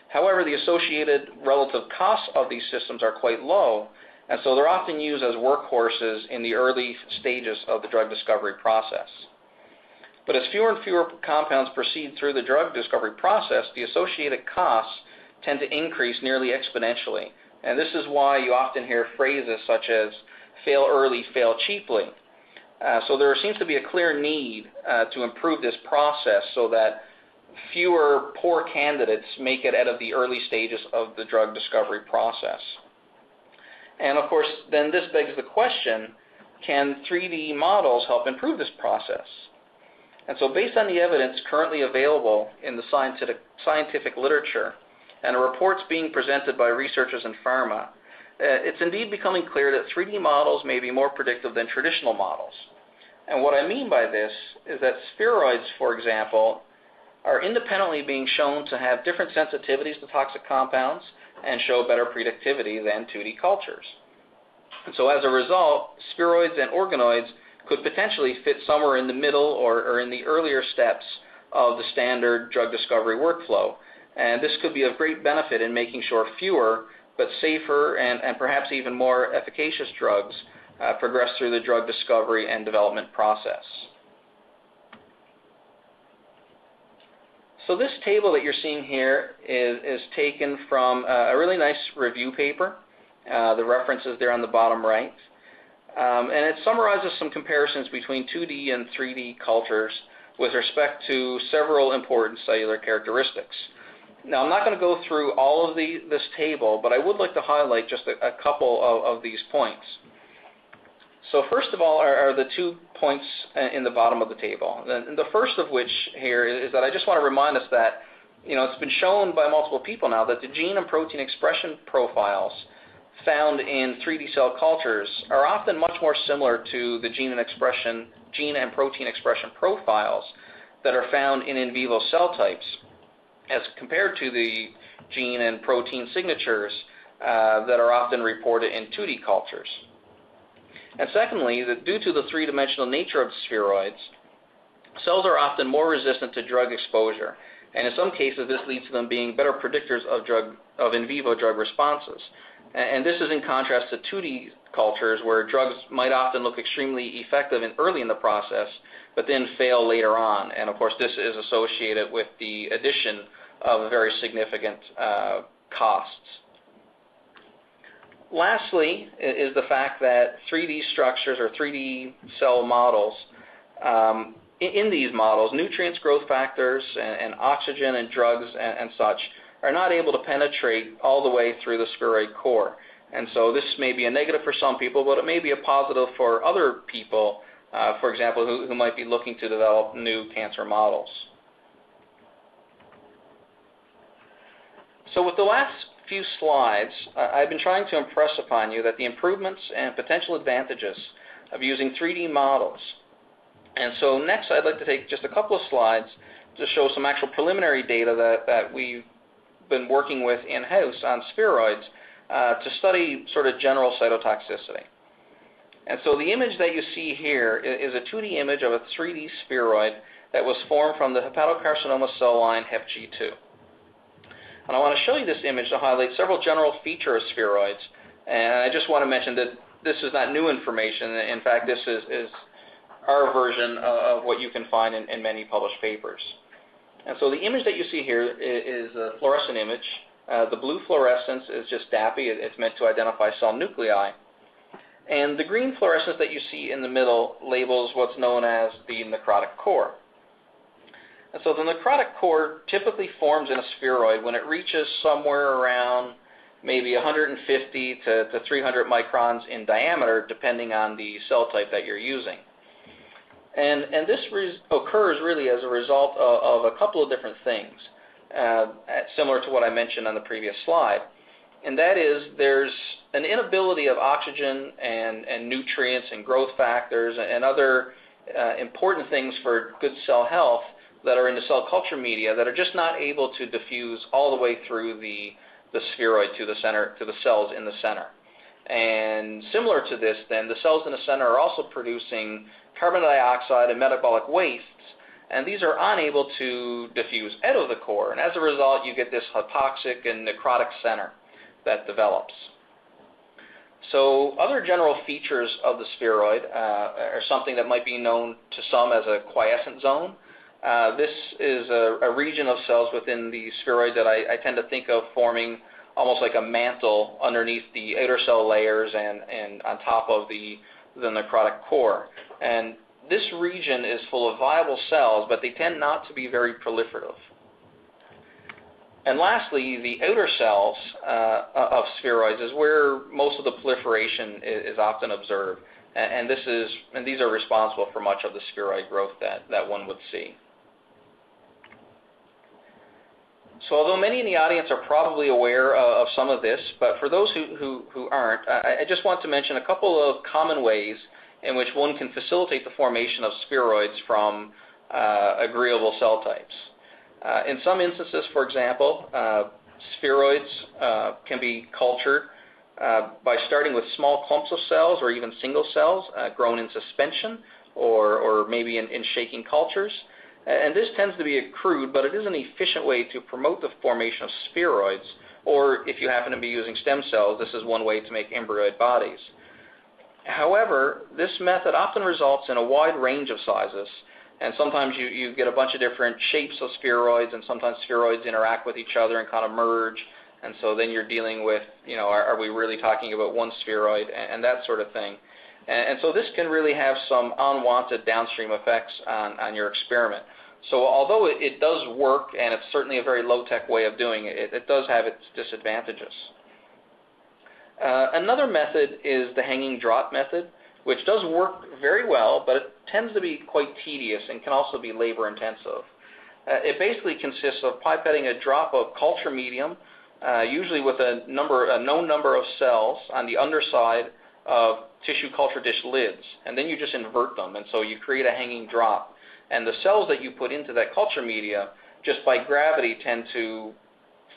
However, the associated relative costs of these systems are quite low, and so they're often used as workhorses in the early stages of the drug discovery process. But as fewer and fewer compounds proceed through the drug discovery process, the associated costs tend to increase nearly exponentially. And this is why you often hear phrases such as fail early, fail cheaply. So there seems to be a clear need to improve this process so that fewer poor candidates make it out of the early stages of the drug discovery process. And of course, then this begs the question, can 3D models help improve this process? And so based on the evidence currently available in the scientific literature and reports being presented by researchers in pharma, it's indeed becoming clear that 3D models may be more predictive than traditional models. And what I mean by this is that spheroids, for example, are independently being shown to have different sensitivities to toxic compounds and show better predictivity than 2D cultures. And so as a result, spheroids and organoids could potentially fit somewhere in the middle or in the earlier steps of the standard drug discovery workflow. And this could be of great benefit in making sure fewer but safer and perhaps even more efficacious drugs progress through the drug discovery and development process. So this table that you're seeing here is taken from a really nice review paper. The reference is there on the bottom right. And it summarizes some comparisons between 2D and 3D cultures with respect to several important cellular characteristics. Now, I'm not going to go through all of this table, but I would like to highlight just a couple of these points. So first of all are the 2 points in the bottom of the table. And the first of which here is that I just want to remind us that, you know, it's been shown by multiple people now that the gene and protein expression profiles found in 3D cell cultures are often much more similar to the gene and protein expression profiles that are found in vivo cell types as compared to the gene and protein signatures that are often reported in 2D cultures. And secondly, that due to the three-dimensional nature of spheroids, cells are often more resistant to drug exposure, and in some cases this leads to them being better predictors of in vivo drug responses. And this is in contrast to 2D cultures where drugs might often look extremely effective early in the process, but then fail later on. And of course, this is associated with the addition of very significant costs. Lastly is the fact that 3D structures or 3D cell models, in these models, nutrients, growth factors, and oxygen and drugs and such are not able to penetrate all the way through the spheroid core. And so this may be a negative for some people, but it may be a positive for other people, for example, who might be looking to develop new cancer models. So with the last few slides, I've been trying to impress upon you that the improvements and potential advantages of using 3D models. And so next I'd like to take just a couple of slides to show some actual preliminary data that we've been working with in-house on spheroids to study sort of general cytotoxicity. And so the image that you see here is a 2D image of a 3D spheroid that was formed from the hepatocarcinoma cell line HepG2. And I want to show you this image to highlight several general features of spheroids, and I just want to mention that this is not new information. In fact, this is our version of what you can find in many published papers. And so the image that you see here is a fluorescent image. The blue fluorescence is just DAPI. It's meant to identify cell nuclei. And the green fluorescence that you see in the middle labels what's known as the necrotic core. And so the necrotic core typically forms in a spheroid when it reaches somewhere around maybe 150 to 300 microns in diameter, depending on the cell type that you're using. And this occurs really as a result of a couple of different things, similar to what I mentioned on the previous slide. And that is there's an inability of oxygen and nutrients and growth factors and other important things for good cell health that are in the cell culture media that are just not able to diffuse all the way through the the spheroid to the center, to the cells in the center. And similar to this, then, the cells in the center are also producing carbon dioxide and metabolic wastes, and these are unable to diffuse out of the core. And as a result, you get this hypoxic and necrotic center that develops. So other general features of the spheroid are something that might be known to some as a quiescent zone. This is a region of cells within the spheroid that I tend to think of forming almost like a mantle underneath the outer cell layers and on top of the necrotic core. And this region is full of viable cells, but they tend not to be very proliferative. And lastly, the outer cells of spheroids is where most of the proliferation is often observed. And these are responsible for much of the spheroid growth that one would see. So although many in the audience are probably aware of some of this, but for those who aren't, I just want to mention a couple of common ways in which one can facilitate the formation of spheroids from agreeable cell types. In some instances, for example, spheroids can be cultured by starting with small clumps of cells or even single cells grown in suspension or maybe in shaking cultures. And this tends to be a crude, but it is an efficient way to promote the formation of spheroids, or if you happen to be using stem cells, this is one way to make embryoid bodies. However, this method often results in a wide range of sizes, and sometimes you get a bunch of different shapes of spheroids, and sometimes spheroids interact with each other and kind of merge, and so then you're dealing with, you know, are we really talking about one spheroid and that sort of thing. And so this can really have some unwanted downstream effects on your experiment. So although it does work, and it's certainly a very low-tech way of doing it, it does have its disadvantages. Another method is the hanging drop method, which does work very well, but it tends to be quite tedious and can also be labor-intensive. It basically consists of pipetting a drop of culture medium, usually with a known number of cells on the underside of tissue culture dish lids, and then you just invert them, and so you create a hanging drop. And the cells that you put into that culture media, just by gravity, tend to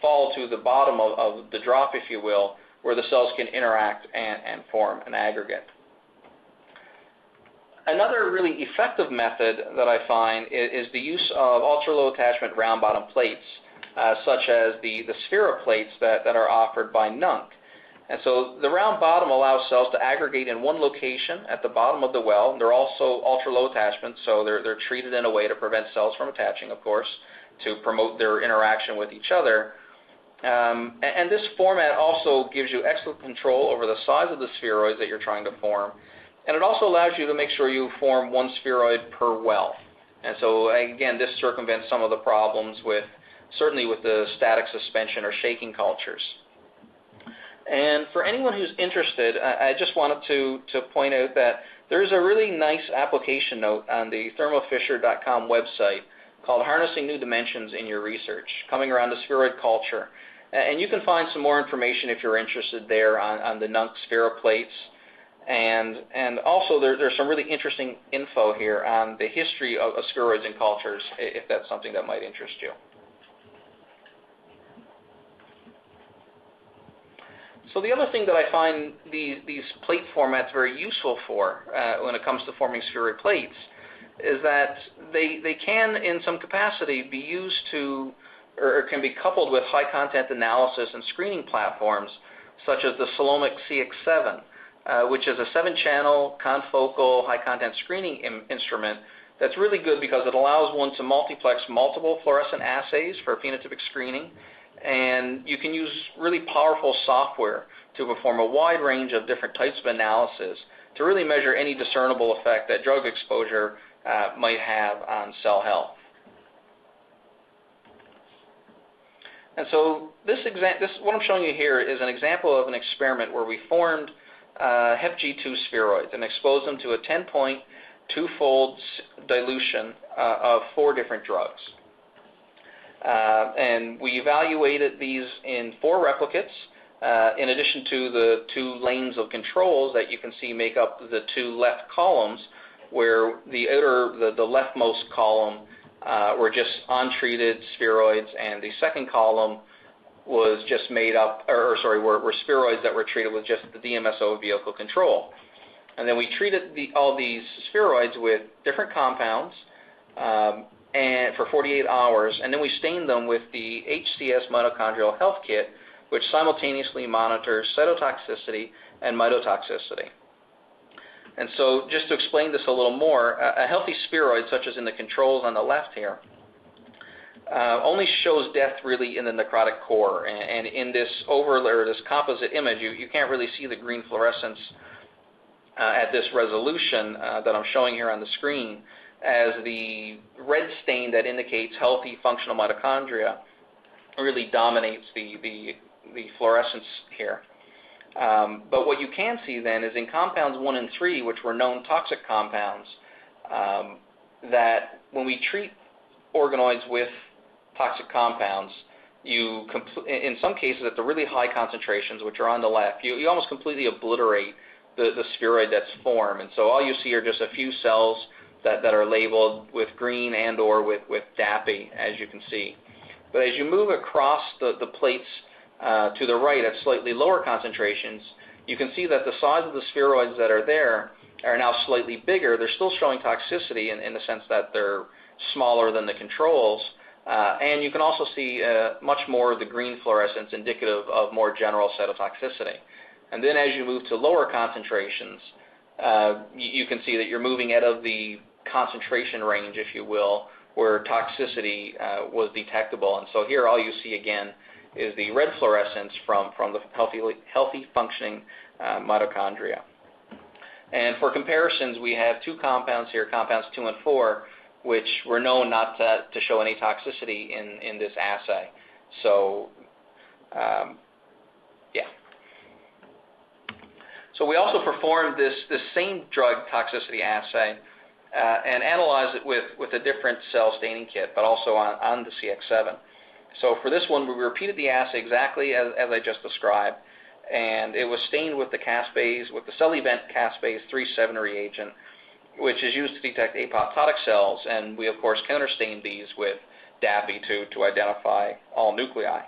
fall to the bottom of the drop, if you will, where the cells can interact and form an aggregate. Another really effective method that I find is the use of ultra-low attachment round-bottom plates, such as the spheroplates that are offered by Nunc. And so the round bottom allows cells to aggregate in one location at the bottom of the well. They're also ultra-low attachment, so they're treated in a way to prevent cells from attaching, of course, to promote their interaction with each other. And this format also gives you excellent control over the size of the spheroids that you're trying to form. And it also allows you to make sure you form one spheroid per well. And so, again, this circumvents some of the problems certainly with the static suspension or shaking cultures. And for anyone who's interested, I just wanted to point out that there is a really nice application note on the thermofisher.com website called Harnessing New Dimensions in Your Research, Coming Around to Spheroid Culture. And you can find some more information if you're interested there on the Nunc spheroplates. And also there's some really interesting info here on the history of spheroids and cultures, if that's something that might interest you. So the other thing that I find these plate formats very useful for when it comes to forming spheroid plates is that they can, in some capacity, be used to or can be coupled with high-content analysis and screening platforms such as the Salomic CX7, which is a 7-channel confocal high-content screening instrument that's really good because it allows one to multiplex multiple fluorescent assays for phenotypic screening. And you can use really powerful software to perform a wide range of different types of analysis to really measure any discernible effect that drug exposure might have on cell health. And so this what I'm showing you here is an example of an experiment where we formed HepG2 spheroids and exposed them to a 10.2-fold dilution of 4 different drugs. And we evaluated these in 4 replicates, in addition to the 2 lanes of controls that you can see make up the 2 left columns, where the leftmost column were just untreated spheroids, and the second column was just made up, were spheroids that were treated with just the DMSO vehicle control. And then we treated all these spheroids with different compounds and for 48 hours, and then we stained them with the HCS mitochondrial health kit, which simultaneously monitors cytotoxicity and mitotoxicity. And so just to explain this a little more, a healthy spheroid, such as in the controls on the left here, only shows death really in the necrotic core. And in this overlay or this composite image, you can't really see the green fluorescence at this resolution that I'm showing here on the screen, as the red stain that indicates healthy functional mitochondria really dominates the fluorescence here. But what you can see then is in compounds 1 and 3, which were known toxic compounds, that when we treat organoids with toxic compounds, in some cases at the really high concentrations, which are on the left, you almost completely obliterate the spheroid that's formed. And so all you see are just a few cells that are labeled with green and or with DAPI, as you can see. But as you move across the plates to the right at slightly lower concentrations, you can see that the size of the spheroids that are there are now slightly bigger. They're still showing toxicity in the sense that they're smaller than the controls. And you can also see much more of the green fluorescence indicative of more general cytotoxicity. And then as you move to lower concentrations, you can see that you're moving out of the concentration range, if you will, where toxicity was detectable. And so here all you see again is the red fluorescence from the healthy functioning mitochondria. And for comparisons, we have two compounds here, compounds 2 and 4, which were known not to show any toxicity in this assay. So, So we also performed this same drug toxicity assay and analyzed it with a different cell staining kit, but also on the CX7. So for this one, we repeated the assay exactly as I just described, and it was stained with the caspase, with the cell event caspase 3,7 reagent, which is used to detect apoptotic cells, and we of course counterstained these with DAPI to identify all nuclei.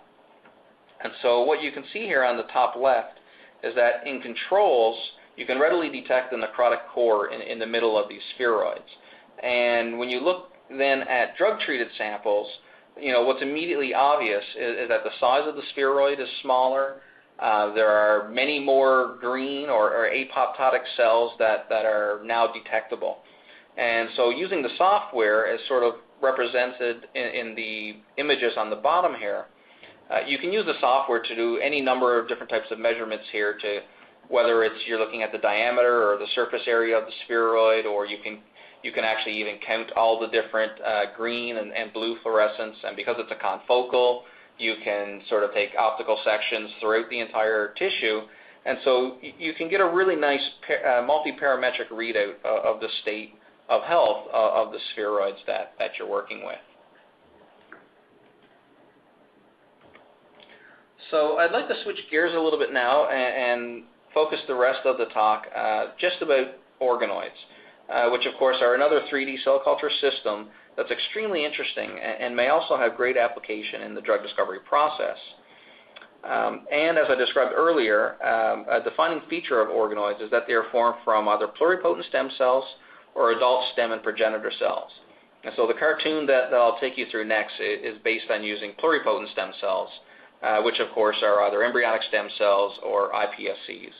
And so what you can see here on the top left is that in controls, you can readily detect the necrotic core in the middle of these spheroids. And when you look then at drug-treated samples, what's immediately obvious is that the size of the spheroid is smaller. There are many more green or apoptotic cells that are now detectable. And so using the software as sort of represented in the images on the bottom here, you can use the software to do any number of different types of measurements here, to whether it's you're looking at the diameter or the surface area of the spheroid, or you can actually even count all the different green and blue fluorescence. And because it's a confocal, you can sort of take optical sections throughout the entire tissue. And so you can get a really nice multi-parametric readout of the state of health of the spheroids that you're working with. So I'd like to switch gears a little bit now and focus the rest of the talk just about organoids, which of course are another 3D cell culture system that's extremely interesting and may also have great application in the drug discovery process. And as I described earlier, a defining feature of organoids is that they are formed from either pluripotent stem cells or adult stem and progenitor cells. And so the cartoon that I'll take you through next is based on using pluripotent stem cells, which of course are either embryonic stem cells or iPSCs.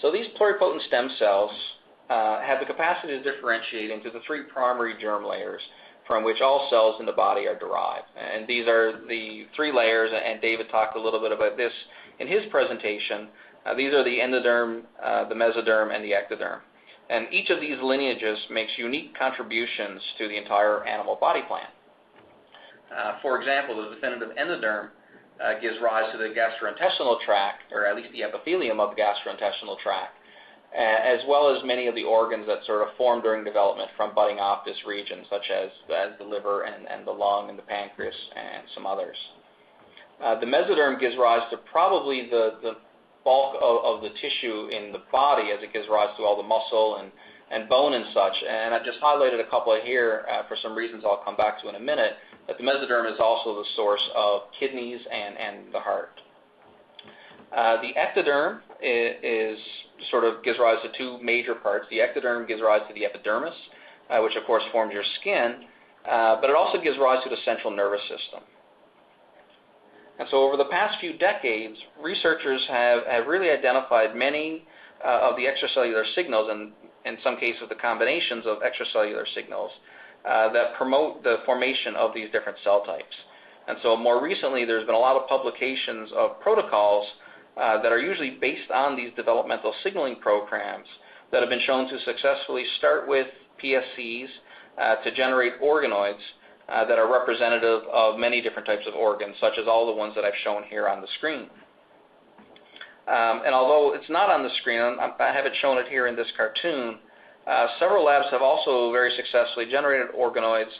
So these pluripotent stem cells have the capacity to differentiate into the three primary germ layers from which all cells in the body are derived. And these are the three layers, and David talked a little bit about this in his presentation. These are the endoderm, the mesoderm, and the ectoderm. And each of these lineages makes unique contributions to the entire animal body plan. For example, the definitive endoderm gives rise to the gastrointestinal tract, or at least the epithelium of the gastrointestinal tract, as well as many of the organs that sort of form during development from budding off this region, such as the liver and the lung and the pancreas and some others. The mesoderm gives rise to probably the bulk of the tissue in the body, as it gives rise to all the muscle and bone and such. And I've just highlighted a couple here for some reasons I'll come back to in a minute, But the mesoderm is also the source of kidneys and the heart. The ectoderm is sort of gives rise to two major parts. The ectoderm gives rise to the epidermis, which of course forms your skin, but it also gives rise to the central nervous system. And so over the past few decades, researchers have really identified many of the extracellular signals, and in some cases the combinations of extracellular signals, that promote the formation of these different cell types. And so more recently there's been a lot of publications of protocols that are usually based on these developmental signaling programs that have been shown to successfully start with PSCs to generate organoids that are representative of many different types of organs, such as all the ones that I've shown here on the screen. And although it's not on the screen, I haven't shown it here in this cartoon, several labs have also very successfully generated organoids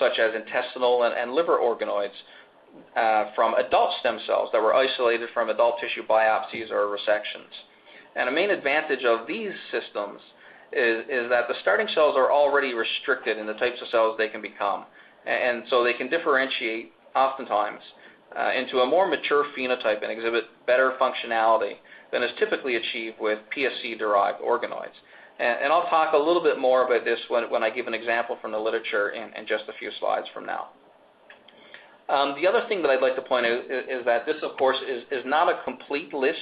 such as intestinal and liver organoids from adult stem cells that were isolated from adult tissue biopsies or resections. And a main advantage of these systems is that the starting cells are already restricted in the types of cells they can become. And so they can differentiate oftentimes into a more mature phenotype and exhibit better functionality than is typically achieved with PSC-derived organoids. And I'll talk a little bit more about this when I give an example from the literature in just a few slides from now. The other thing that I'd like to point out is that this, of course, is not a complete list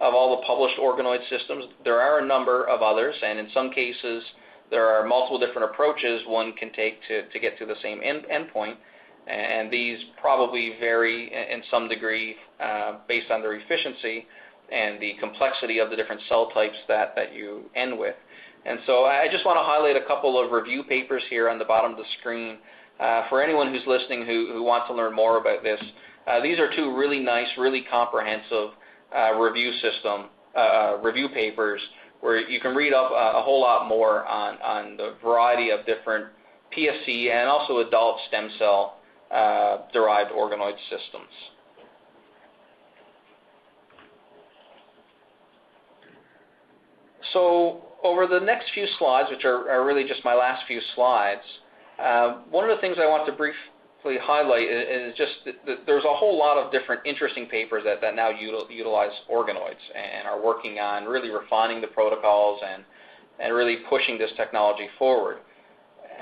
of all the published organoid systems. There are a number of others, and in some cases there are multiple different approaches one can take to get to the same endpoint. And these probably vary in some degree based on their efficiency and the complexity of the different cell types that you end with. And so I just want to highlight a couple of review papers here on the bottom of the screen. For anyone who's listening who wants to learn more about this, these are two really nice, really comprehensive review papers where you can read up a whole lot more on the variety of different PSC and also adult stem cell derived organoid systems. So over the next few slides, which are really just my last few slides, one of the things I want to briefly highlight is just that there's a whole lot of different interesting papers that now utilize organoids and are working on really refining the protocols and really pushing this technology forward.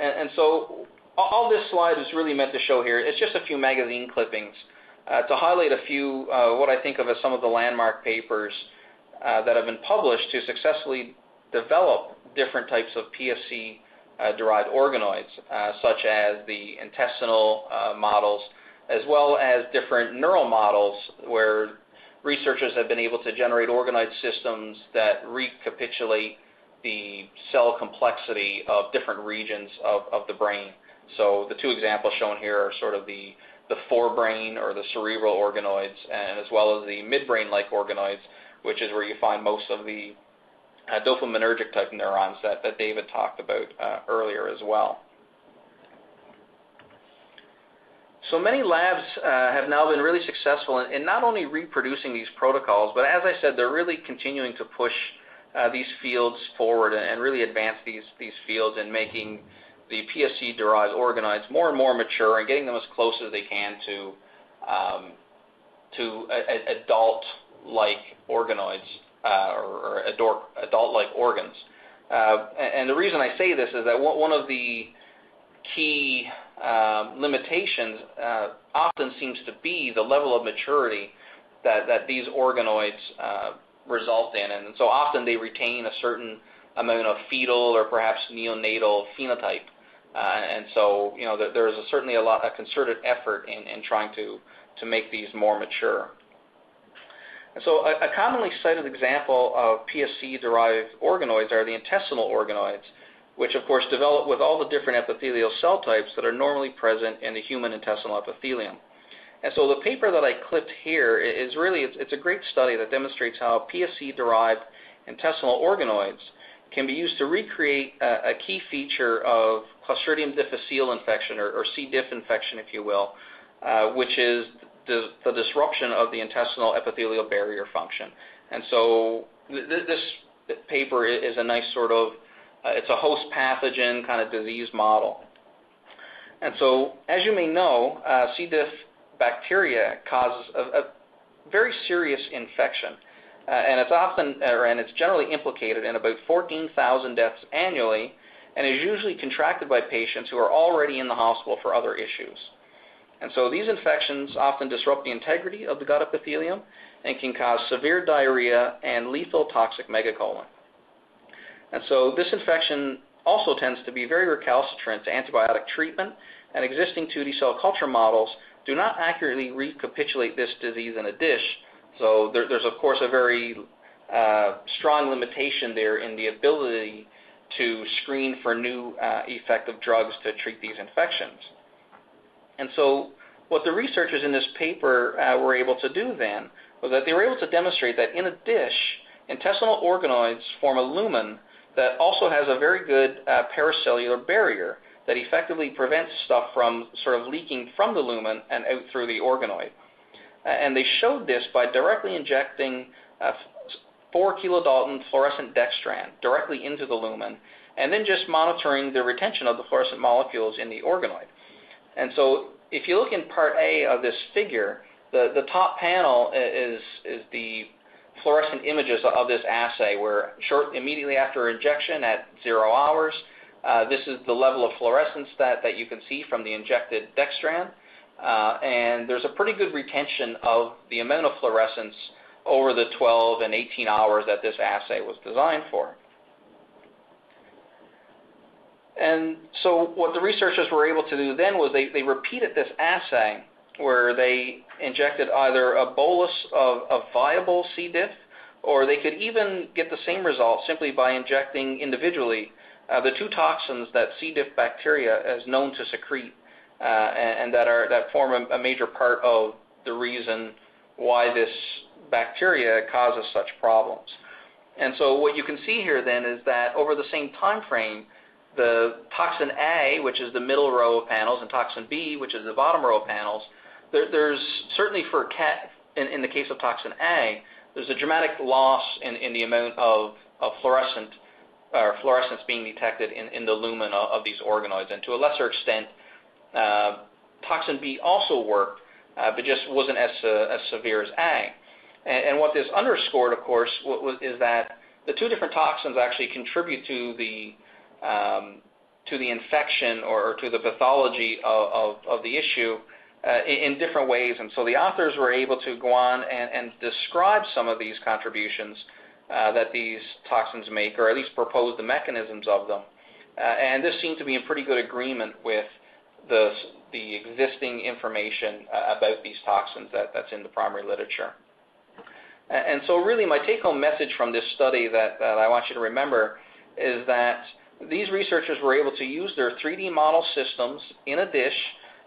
And so all this slide is really meant to show here, it's just a few magazine clippings to highlight a few what I think of as some of the landmark papers that have been published to successfully develop different types of PSC derived organoids, such as the intestinal models, as well as different neural models where researchers have been able to generate organoid systems that recapitulate the cell complexity of different regions of the brain. So the two examples shown here are sort of the forebrain or the cerebral organoids, and as well as the midbrain-like organoids, which is where you find most of the dopaminergic type neurons that David talked about earlier as well. So many labs have now been really successful in not only reproducing these protocols, but as I said, they're really continuing to push these fields forward and really advance these fields in making the PSC-derived organoids more and more mature and getting them as close as they can to adult-like organoids or adult-like organs. And the reason I say this is that one of the key limitations often seems to be the level of maturity that these organoids result in, and so often they retain a certain amount of fetal or perhaps neonatal phenotype, and so you know there is certainly a concerted effort in trying to make these more mature. And so a commonly cited example of PSC-derived organoids are the intestinal organoids, which of course develop with all the different epithelial cell types that are normally present in the human intestinal epithelium. And so the paper that I clipped here is really, it's a great study that demonstrates how PSC-derived intestinal organoids can be used to recreate a key feature of Clostridium difficile infection, or C. diff infection, if you will, which is the disruption of the intestinal epithelial barrier function. And so this paper is a nice sort of, it's a host pathogen kind of disease model. And so, as you may know, C. diff bacteria causes a very serious infection, and it's generally implicated in about 14,000 deaths annually, and is usually contracted by patients who are already in the hospital for other issues. And so these infections often disrupt the integrity of the gut epithelium and can cause severe diarrhea and lethal toxic megacolon. And so this infection also tends to be very recalcitrant to antibiotic treatment, and existing 2D cell culture models do not accurately recapitulate this disease in a dish. So there's of course a very strong limitation there in the ability to screen for new effective drugs to treat these infections. And so what the researchers in this paper were able to do then was that they were able to demonstrate that in a dish, intestinal organoids form a lumen that also has a very good paracellular barrier that effectively prevents stuff from sort of leaking from the lumen and out through the organoid. And they showed this by directly injecting 4 kilodalton fluorescent dextran directly into the lumen, and then just monitoring the retention of the fluorescent molecules in the organoid. And so if you look in part A of this figure, the top panel is the fluorescent images of this assay, where immediately after injection at 0 hours, this is the level of fluorescence that you can see from the injected dextran. And there's a pretty good retention of the amount of fluorescence over the 12 and 18 hours that this assay was designed for. And so what the researchers were able to do then was they repeated this assay where they injected either a bolus of viable C. diff, or they could even get the same result simply by injecting individually the 2 toxins that C. diff bacteria is known to secrete and that form a major part of the reason why this bacteria causes such problems. And so what you can see here then is that over the same time frame, the toxin A, which is the middle row of panels, and toxin B, which is the bottom row of panels, there's certainly for in the case of toxin A, there's a dramatic loss in the amount of fluorescence being detected in the lumen of these organoids. And to a lesser extent, toxin B also worked, but just wasn't as severe as A. And what this underscored, of course, is that the 2 different toxins actually contribute to the infection or to the pathology of the issue in different ways. And so the authors were able to go on and describe some of these contributions that these toxins make, or at least propose the mechanisms of them. And this seemed to be in pretty good agreement with the existing information about these toxins that's in the primary literature. And so really my take-home message from this study that I want you to remember is that these researchers were able to use their 3D model systems in a dish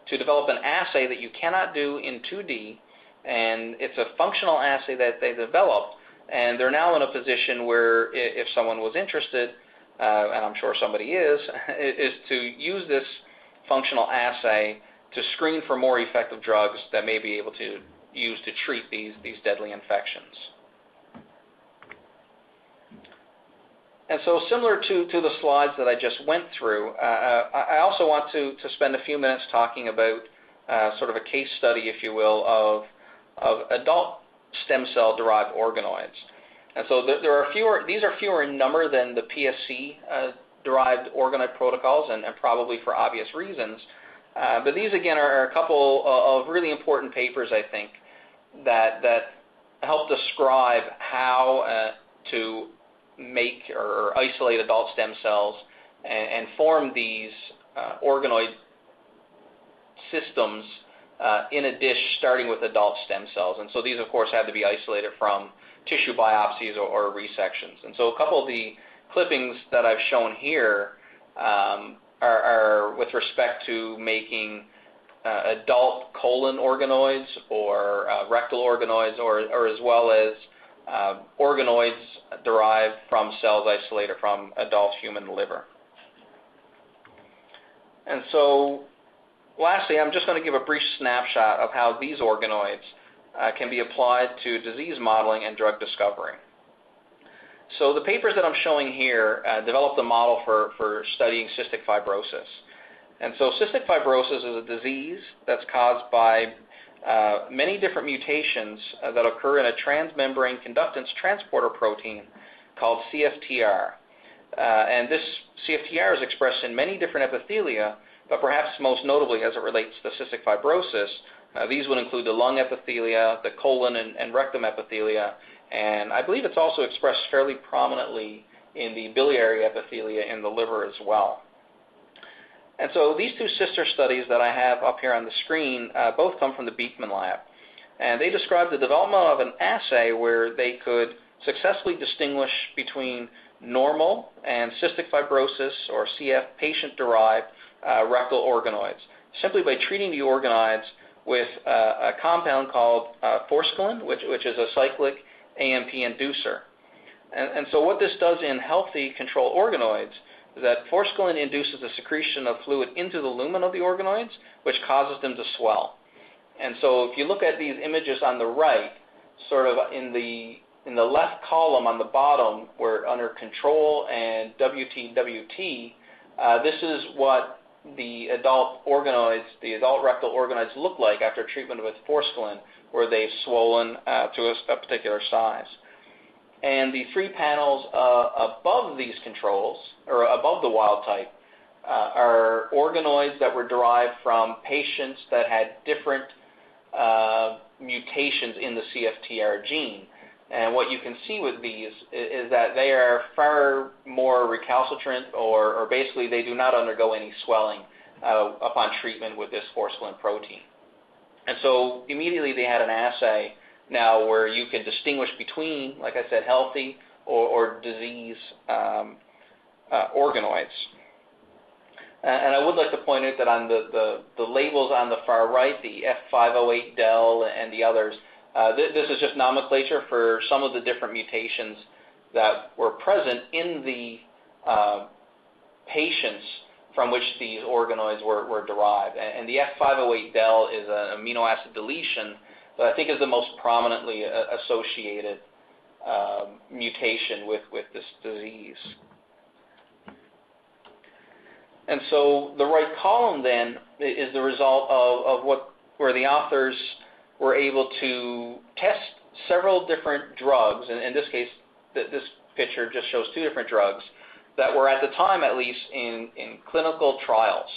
to develop an assay that you cannot do in 2D, and it's a functional assay that they developed, and they're now in a position where if someone was interested, and I'm sure somebody is to use this functional assay to screen for more effective drugs that may be able to use to treat these deadly infections. And so similar to the slides that I just went through, I also want to spend a few minutes talking about sort of a case study, if you will, of adult stem cell-derived organoids. And so these are fewer in number than the PSC-derived organoid protocols, and probably for obvious reasons. But these, again, are a couple of really important papers, I think, that help describe how to make or isolate adult stem cells and form these organoid systems in a dish starting with adult stem cells. And so these, of course, have to be isolated from tissue biopsies or resections. And so a couple of the clippings that I've shown here are with respect to making adult colon organoids or rectal organoids or as well as organoids derived from cells isolated from adult human liver. And so lastly, I'm just going to give a brief snapshot of how these organoids can be applied to disease modeling and drug discovery. So the papers that I'm showing here developed a model for studying cystic fibrosis. And so cystic fibrosis is a disease that's caused by many different mutations that occur in a transmembrane conductance transporter protein called CFTR. And this CFTR is expressed in many different epithelia, but perhaps most notably as it relates to cystic fibrosis. These would include the lung epithelia, the colon and rectum epithelia, and I believe it's also expressed fairly prominently in the biliary epithelia in the liver as well. And so these two sister studies that I have up here on the screen both come from the Beekman lab. And they described the development of an assay where they could successfully distinguish between normal and cystic fibrosis or CF patient-derived rectal organoids, simply by treating the organoids with a compound called forskolin, which is a cyclic AMP inducer. And so what this does in healthy control organoids is that forskolin induces the secretion of fluid into the lumen of the organoids, which causes them to swell. And so if you look at these images on the right, sort of in the left column on the bottom, where under control and WT, this is what the adult organoids, the adult rectal organoids look like after treatment with forskolin, where they've swollen to a particular size. And the three panels above these controls, or above the wild type, are organoids that were derived from patients that had different mutations in the CFTR gene. And what you can see with these is that they are far more recalcitrant, or basically they do not undergo any swelling upon treatment with this forskolin protein. And so immediately they had an assay now where you can distinguish between, like I said, healthy or disease organoids. And I would like to point out that on the labels on the far right, the F508 del and the others, this is just nomenclature for some of the different mutations that were present in the patients from which these organoids were derived. And the F508del is an amino acid deletion that I think is the most prominently associated mutation with this disease. And so the right column then is the result of where the authors were able to test several different drugs, and in this case, this picture just shows two different drugs that were at the time, at least, in clinical trials.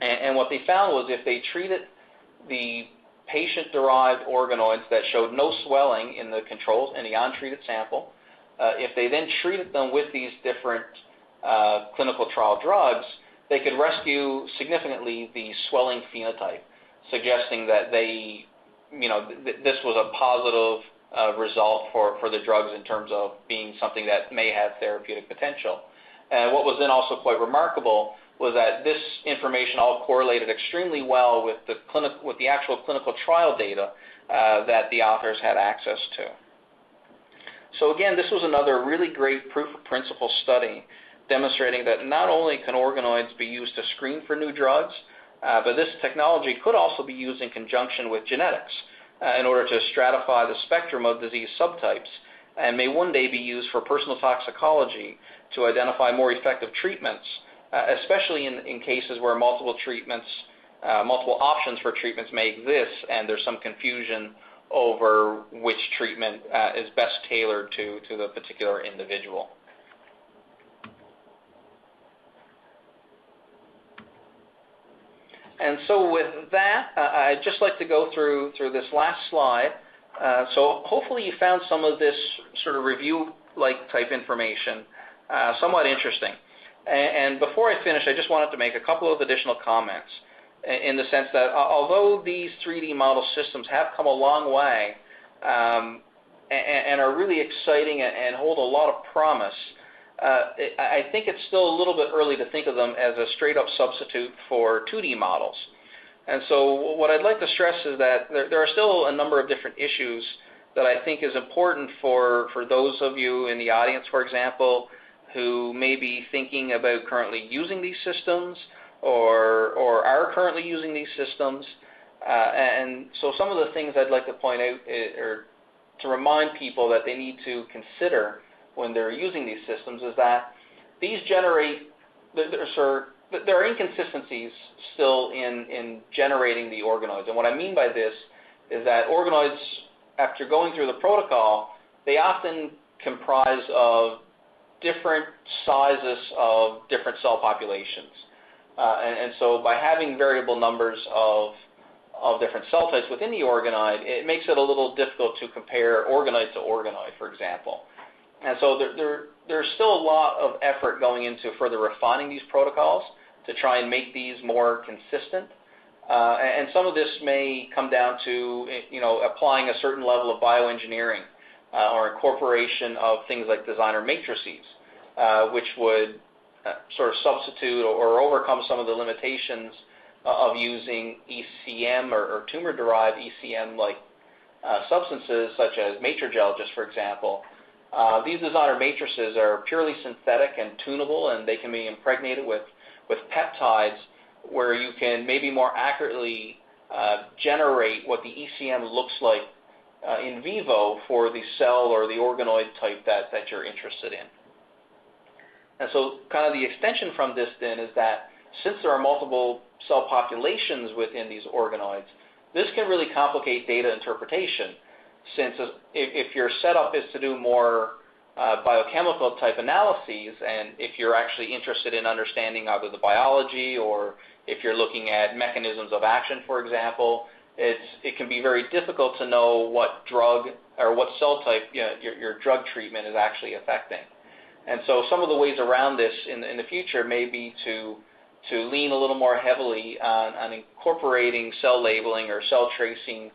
And what they found was if they treated the patient-derived organoids that showed no swelling in the controls, in the untreated sample, if they then treated them with these different clinical trial drugs, they could rescue significantly the swelling phenotype, suggesting that they, this was a positive result for the drugs in terms of being something that may have therapeutic potential. And what was then also quite remarkable was that this information all correlated extremely well with the actual clinical trial data that the authors had access to. So again, this was another really great proof of principle study demonstrating that not only can organoids be used to screen for new drugs, but this technology could also be used in conjunction with genetics in order to stratify the spectrum of disease subtypes, and may one day be used for personal toxicology to identify more effective treatments, especially in cases where multiple options for treatments may exist and there's some confusion over which treatment is best tailored to the particular individual. And so with that, I'd just like to go through this last slide. So hopefully you found some of this sort of review-like type information somewhat interesting. And before I finish, I just wanted to make a couple of additional comments in the sense that although these 3D model systems have come a long way and are really exciting and hold a lot of promise, I think it's still a little bit early to think of them as a straight-up substitute for 2D models. And so what I'd like to stress is that there are still a number of different issues that I think is important for those of you in the audience, for example, who may be thinking about currently using these systems or are currently using these systems. And so some of the things I'd like to point out or to remind people that they need to consider when they're using these systems is that these generate, But there are inconsistencies still in generating the organoids. And what I mean by this is that organoids, after going through the protocol, they often comprise of different sizes of different cell populations. And so by having variable numbers of different cell types within the organoid, it makes it a little difficult to compare organoid to organoid, for example. And so there's still a lot of effort going into further refining these protocols to try and make these more consistent. And some of this may come down to, you know, applying a certain level of bioengineering or incorporation of things like designer matrices, which would sort of substitute or overcome some of the limitations of using ECM or tumor-derived ECM-like substances, such as Matrigel, just for example. These designer matrices are purely synthetic and tunable, and they can be impregnated with peptides where you can maybe more accurately generate what the ECM looks like in vivo for the cell or the organoid type that you're interested in. And so kind of the extension from this then is that since there are multiple cell populations within these organoids, this can really complicate data interpretation. Since if your setup is to do more biochemical type analyses, and if you're actually interested in understanding either the biology or if you're looking at mechanisms of action, for example, it can be very difficult to know what drug or what cell type your drug treatment is actually affecting. And so some of the ways around this in the future may be to lean a little more heavily on incorporating cell labeling or cell tracing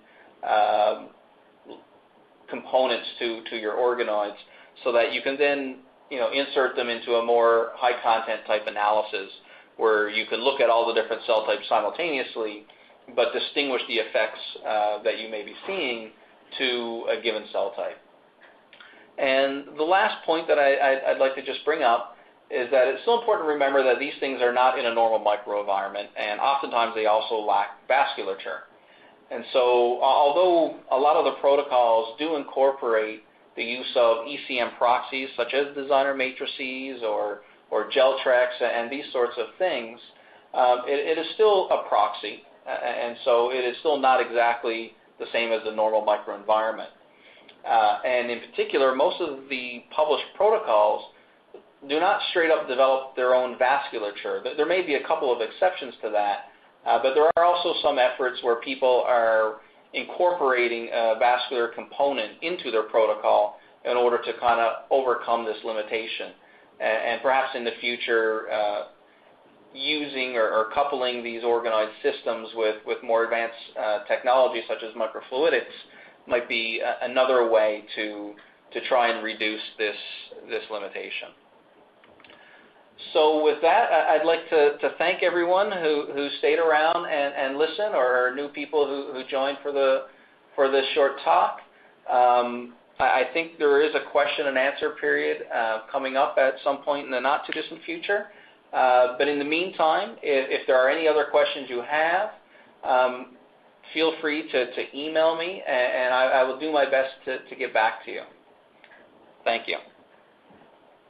components to your organoids, so that you can then, you know, insert them into a more high content type analysis where you can look at all the different cell types simultaneously but distinguish the effects that you may be seeing to a given cell type. And the last point that I'd like to just bring up is that it's still important to remember that these things are not in a normal microenvironment, and oftentimes they also lack vasculature. And so although a lot of the protocols do incorporate the use of ECM proxies such as designer matrices or Geltrex and these sorts of things, it is still a proxy, and so it is still not exactly the same as the normal microenvironment. And in particular, most of the published protocols do not straight up develop their own vasculature. There may be a couple of exceptions to that, but there are also some efforts where people are incorporating a vascular component into their protocol in order to kind of overcome this limitation. And perhaps in the future, using or coupling these organoid systems with more advanced technology such as microfluidics might be another way to try and reduce this limitation. So with that, I'd like to thank everyone who stayed around and listened, or new people who joined for this short talk. I think there is a question and answer period coming up at some point in the not too distant future. But in the meantime, if there are any other questions you have, feel free to email me, and I will do my best to get back to you. Thank you.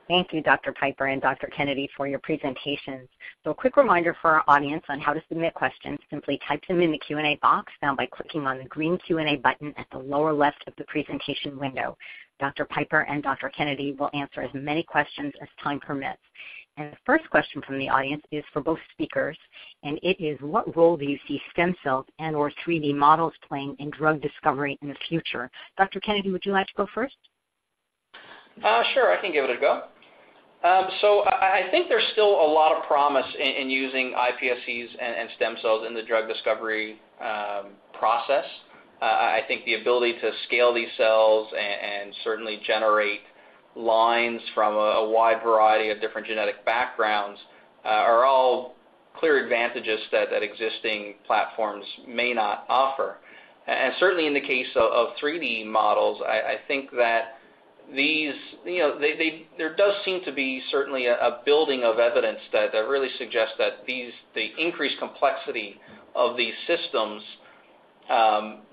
Thank you, Dr. Piper and Dr. Kennedy, for your presentations. So a quick reminder for our audience on how to submit questions. Simply type them in the Q&A box found by clicking on the green Q&A button at the lower left of the presentation window. Dr. Piper and Dr. Kennedy will answer as many questions as time permits. And the first question from the audience is for both speakers, and it is, what role do you see stem cells and or 3D models playing in drug discovery in the future? Dr. Kennedy, would you like to go first? Sure, I can give it a go. So I think there's still a lot of promise in using iPSCs and stem cells in the drug discovery process. I think the ability to scale these cells and certainly generate lines from a wide variety of different genetic backgrounds are all clear advantages that existing platforms may not offer. And certainly in the case of 3D models, I think that these, you know, there does seem to be certainly a building of evidence that really suggests that the increased complexity of these systems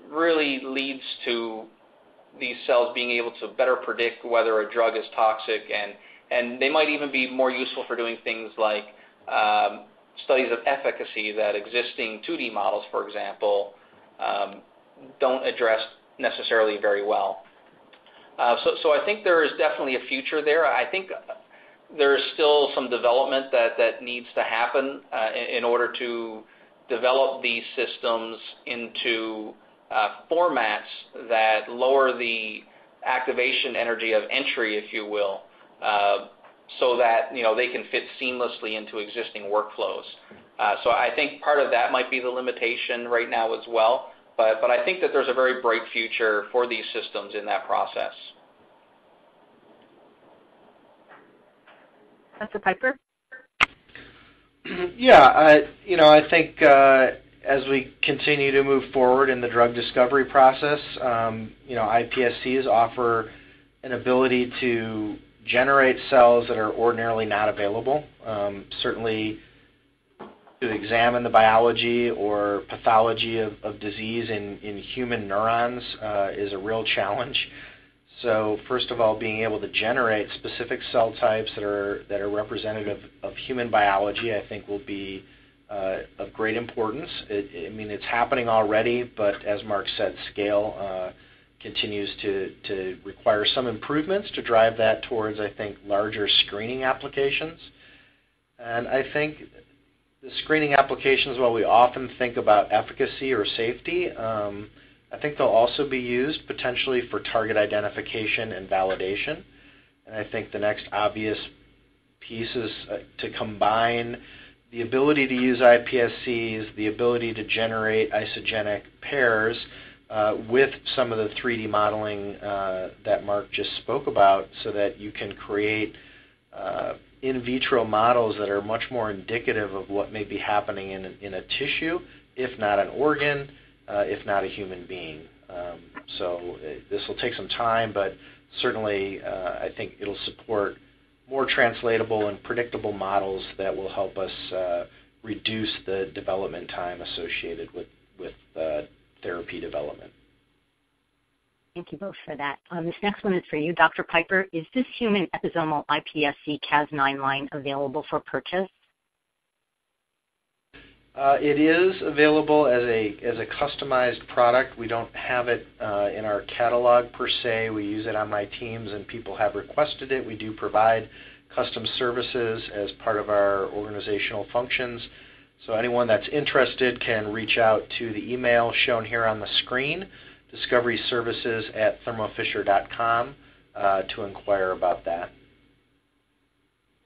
really leads to these cells being able to better predict whether a drug is toxic, and they might even be more useful for doing things like studies of efficacy that existing 2D models, for example, don't address necessarily very well. So I think there is definitely a future there. I think there is still some development that needs to happen in order to develop these systems into formats that lower the activation energy of entry, if you will, so that they can fit seamlessly into existing workflows. So I think part of that might be the limitation right now as well, but I think that there's a very bright future for these systems in that process. Dr. Piper? Yeah, I think as we continue to move forward in the drug discovery process, iPSCs offer an ability to generate cells that are ordinarily not available, certainly to examine the biology or pathology of disease in human neurons is a real challenge. So first of all, being able to generate specific cell types that are representative of human biology, I think, will be of great importance. It's happening already, but as Mark said, scale continues to require some improvements to drive that towards, I think, larger screening applications. And I think the screening applications, while we often think about efficacy or safety, I think they'll also be used potentially for target identification and validation. And I think the next obvious piece is to combine the ability to use iPSCs, the ability to generate isogenic pairs with some of the 3D modeling that Mark just spoke about, so that you can create in vitro models that are much more indicative of what may be happening in a tissue, if not an organ, if not a human being. This will take some time, but certainly I think it'll support more translatable and predictable models that will help us reduce the development time associated with therapy development. Thank you both for that. This next one is for you, Dr. Piper. Is this human episomal iPSC Cas9 line available for purchase? It is available as a customized product. We don't have it in our catalog per se. We use it on my teams, and people have requested it. We do provide custom services as part of our organizational functions. So anyone that's interested can reach out to the email shown here on the screen, discoveryservices@thermofisher.com, to inquire about that.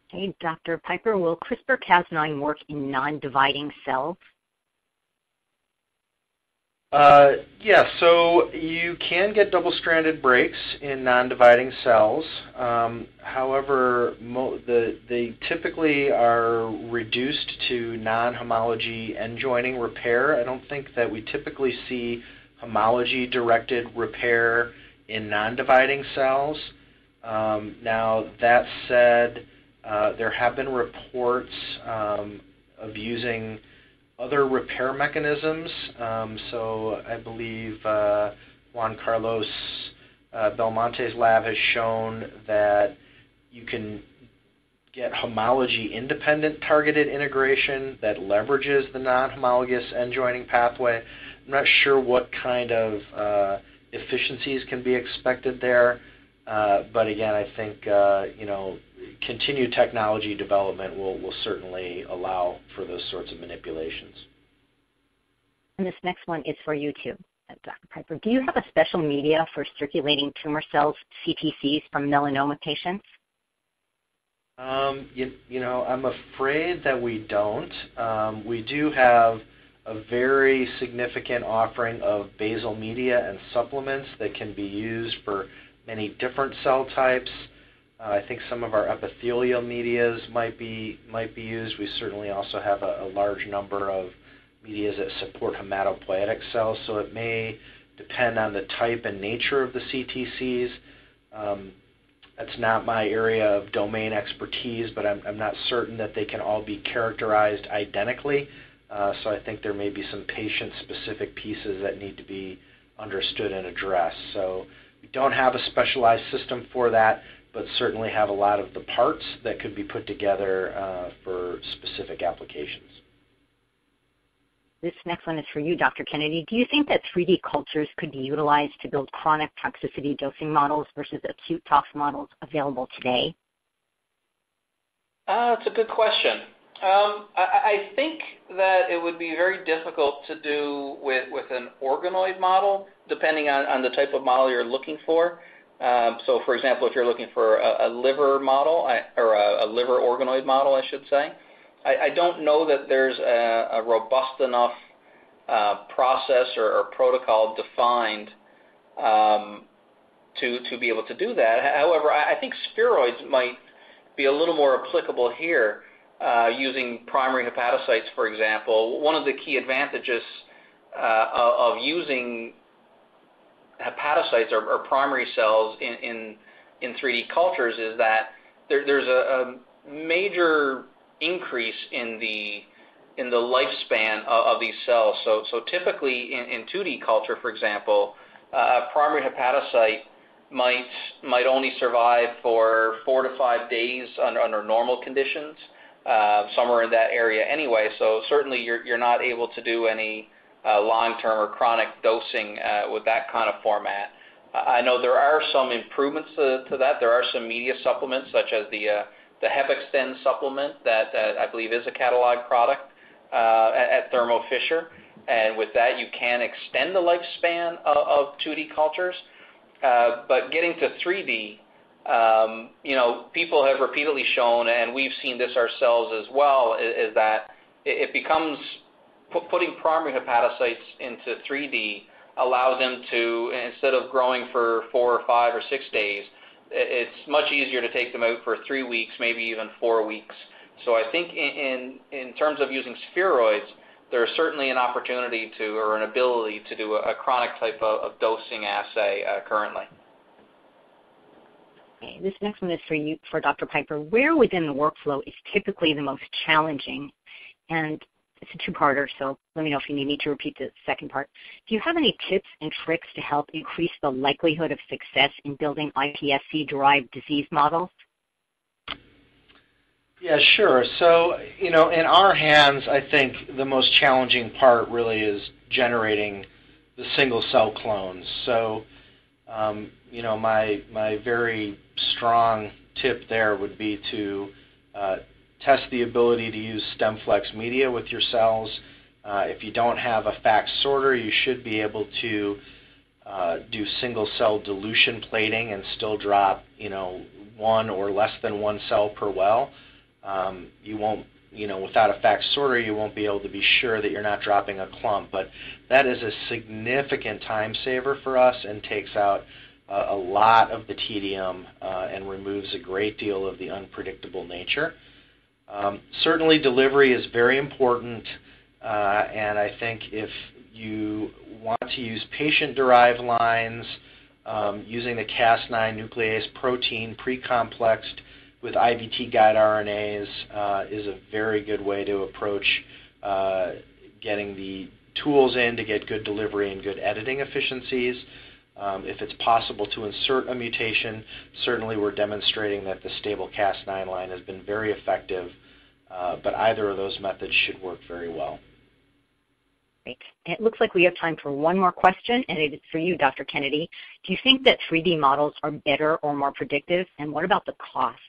Hey, Dr. Piper, will CRISPR-Cas9 work in non-dividing cells? Yeah, so you can get double-stranded breaks in non-dividing cells. However, they typically are reduced to non-homology end-joining repair. I don't think that we typically see homology-directed repair in non-dividing cells. Now, that said, there have been reports of using other repair mechanisms. So I believe Juan Carlos Belmonte's lab has shown that you can get homology-independent targeted integration that leverages the non-homologous end-joining pathway. I'm not sure what kind of efficiencies can be expected there, but again, I think continued technology development will certainly allow for those sorts of manipulations. And this next one is for you too, Dr. Piper. Do you have a special media for circulating tumor cells, CTCs, from melanoma patients? I'm afraid that we don't. We do have a very significant offering of basal media and supplements that can be used for many different cell types. I think some of our epithelial medias might be used. We certainly also have a large number of medias that support hematopoietic cells, so it may depend on the type and nature of the CTCs. That's not my area of domain expertise, but I'm not certain that they can all be characterized identically, so I think there may be some patient-specific pieces that need to be understood and addressed. So we don't have a specialized system for that, but certainly have a lot of the parts that could be put together for specific applications. This next one is for you, Dr. Kennedy. Do you think that 3D cultures could be utilized to build chronic toxicity dosing models versus acute tox models available today? It's a good question. I think that it would be very difficult to do with an organoid model, depending on the type of model you're looking for. So, for example, if you're looking for a liver model, or a liver organoid model, I should say, I don't know that there's a robust enough process or protocol defined to be able to do that. However, I think spheroids might be a little more applicable here. Using primary hepatocytes, for example, one of the key advantages of using hepatocytes or primary cells in 3D cultures is that there's a major increase in the lifespan of these cells. So typically in 2D culture, for example, a primary hepatocyte might only survive for 4 to 5 days under normal conditions. Somewhere in that area anyway, so certainly you're not able to do any long-term or chronic dosing with that kind of format. I know there are some improvements to that. There are some media supplements such as the HepExtend supplement that I believe is a catalog product at Thermo Fisher, and with that you can extend the lifespan of 2D cultures, but getting to 3D, people have repeatedly shown, and we've seen this ourselves as well, is that it becomes putting primary hepatocytes into 3D allows them to, instead of growing for 4 or 5 or 6 days, it's much easier to take them out for 3 weeks, maybe even 4 weeks. So I think in terms of using spheroids, there's certainly an opportunity to, or an ability to do a chronic type of dosing assay currently. This next one is for you, for Dr. Piper. Where within the workflow is typically the most challenging? And it's a two-parter, so let me know if you need me to repeat the second part. Do you have any tips and tricks to help increase the likelihood of success in building iPSC-derived disease models? Yeah, sure. So, in our hands, I think the most challenging part really is generating the single-cell clones. So, my very strong tip there would be to test the ability to use StemFlex media with your cells. If you don't have a FACS sorter, you should be able to do single cell dilution plating and still drop, one or less than one cell per well. You won't, without a FACS sorter, you won't be able to be sure that you're not dropping a clump. But that is a significant time saver for us and takes out a lot of the tedium and removes a great deal of the unpredictable nature. Certainly delivery is very important, and I think if you want to use patient-derived lines using the Cas9 nuclease protein pre-complexed with IVT guide RNAs is a very good way to approach getting the tools in to get good delivery and good editing efficiencies. If it's possible to insert a mutation, certainly we're demonstrating that the stable Cas9 line has been very effective, but either of those methods should work very well. Great. And it looks like we have time for one more question, and it is for you, Dr. Kennedy. Do you think that 3D models are better or more predictive, and what about the cost?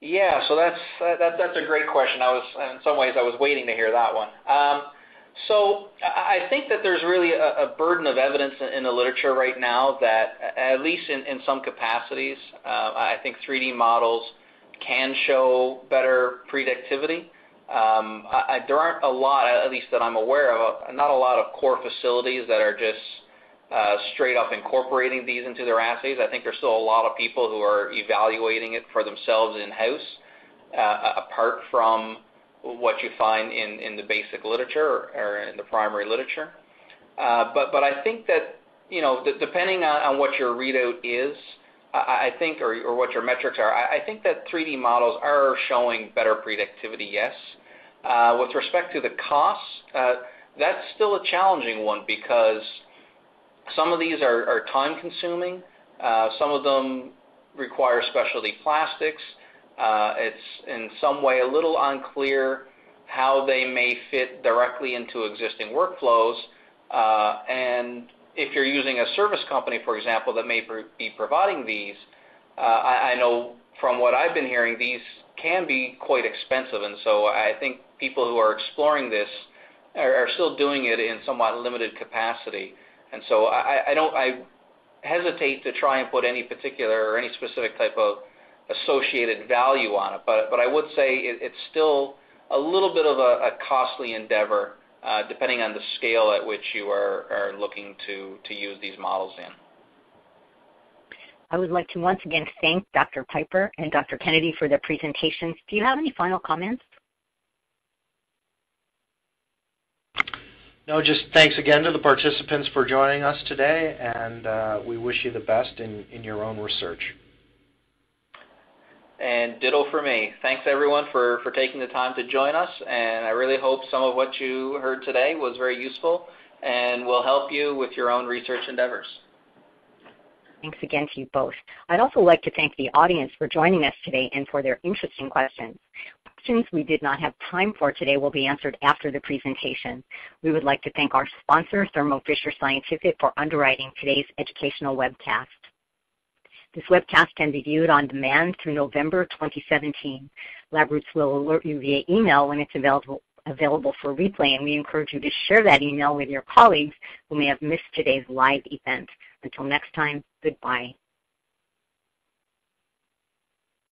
Yeah, so that's a great question. In some ways I was waiting to hear that one. So I think that there's really a burden of evidence in the literature right now that, at least in some capacities, I think 3D models can show better predictivity. There aren't a lot, at least that I'm aware of, not a lot of core facilities that are just straight up incorporating these into their assays. I think there's still a lot of people who are evaluating it for themselves in-house, apart from what you find in the basic literature or in the primary literature. But I think that, depending on what your readout is, I think, or what your metrics are, I think that 3D models are showing better predictivity, yes. With respect to the costs, that's still a challenging one because some of these are time-consuming. Some of them require specialty plastics. It's in some way a little unclear how they may fit directly into existing workflows. And if you're using a service company, for example, that may be providing these, I know from what I've been hearing, these can be quite expensive. And so I think people who are exploring this are still doing it in somewhat limited capacity. And so I hesitate to try and put any particular or any specific type of associated value on it, but I would say it's still a little bit of a costly endeavor, depending on the scale at which you are looking to use these models in. I would like to once again thank Dr. Piper and Dr. Kennedy for their presentations. Do you have any final comments? No, just thanks again to the participants for joining us today, and we wish you the best in your own research. And ditto for me. Thanks, everyone, for taking the time to join us, and I really hope some of what you heard today was very useful and will help you with your own research endeavors. Thanks again to you both. I'd also like to thank the audience for joining us today and for their interesting questions. Questions we did not have time for today will be answered after the presentation. We would like to thank our sponsor, Thermo Fisher Scientific, for underwriting today's educational webcast. This webcast can be viewed on demand through November 2017. LabRoots will alert you via email when it's available for replay, and we encourage you to share that email with your colleagues who may have missed today's live event. Until next time, goodbye.